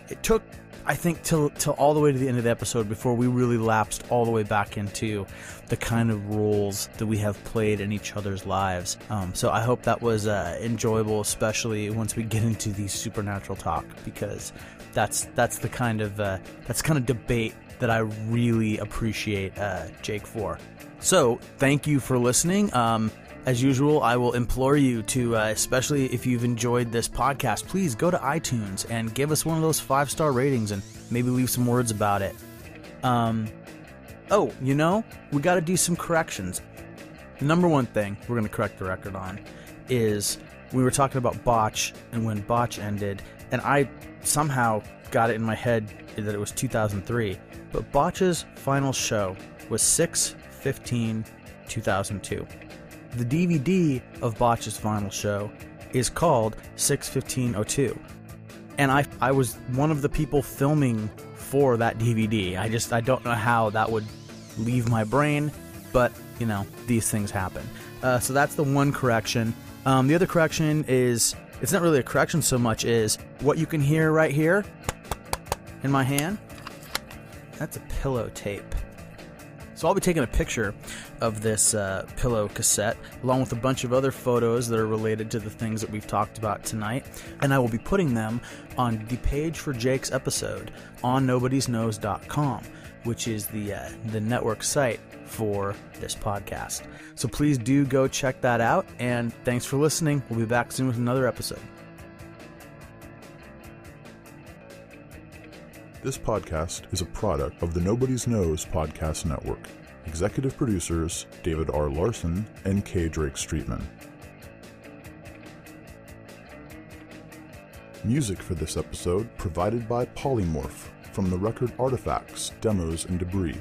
it took, I think, till, till all the way to the end of the episode before we really lapsed all the way back into the kind of roles that we have played in each other's lives. Um, so I hope that was uh, enjoyable, especially once we get into the supernatural talk, because that's that's the kind of uh, that's kind of debate that I really appreciate uh, Jake for. So thank you for listening. Um, as usual, I will implore you to, uh, especially if you've enjoyed this podcast, please go to iTunes and give us one of those five star ratings and maybe leave some words about it. Um, oh, you know, we got to do some corrections. The number one thing we're going to correct the record on is we were talking about Botch and when Botch ended, and I somehow got it in my head that it was two thousand three, but Botch's final show was six fifteen two thousand two. The D V D of Botch's final show is called six fifteen oh two, and I I was one of the people filming for that D V D. I just I don't know how that would leave my brain, but you know, these things happen. Uh, so that's the one correction. Um, the other correction is, it's not really a correction so much is what you can hear right here in my hand. That's a Pillow tape. So I'll be taking a picture of this uh, Pillow cassette along with a bunch of other photos that are related to the things that we've talked about tonight. And I will be putting them on the page for Jake's episode on nobodies knows dot com, which is the, uh, the network site for this podcast. So please do go check that out. And thanks for listening. We'll be back soon with another episode. This podcast is a product of the Nobody's Knows Podcast Network. Executive producers David R. Larson and K. Drake Streetman. Music for this episode provided by Polymorph from the record Artifacts, Demos, and Debris.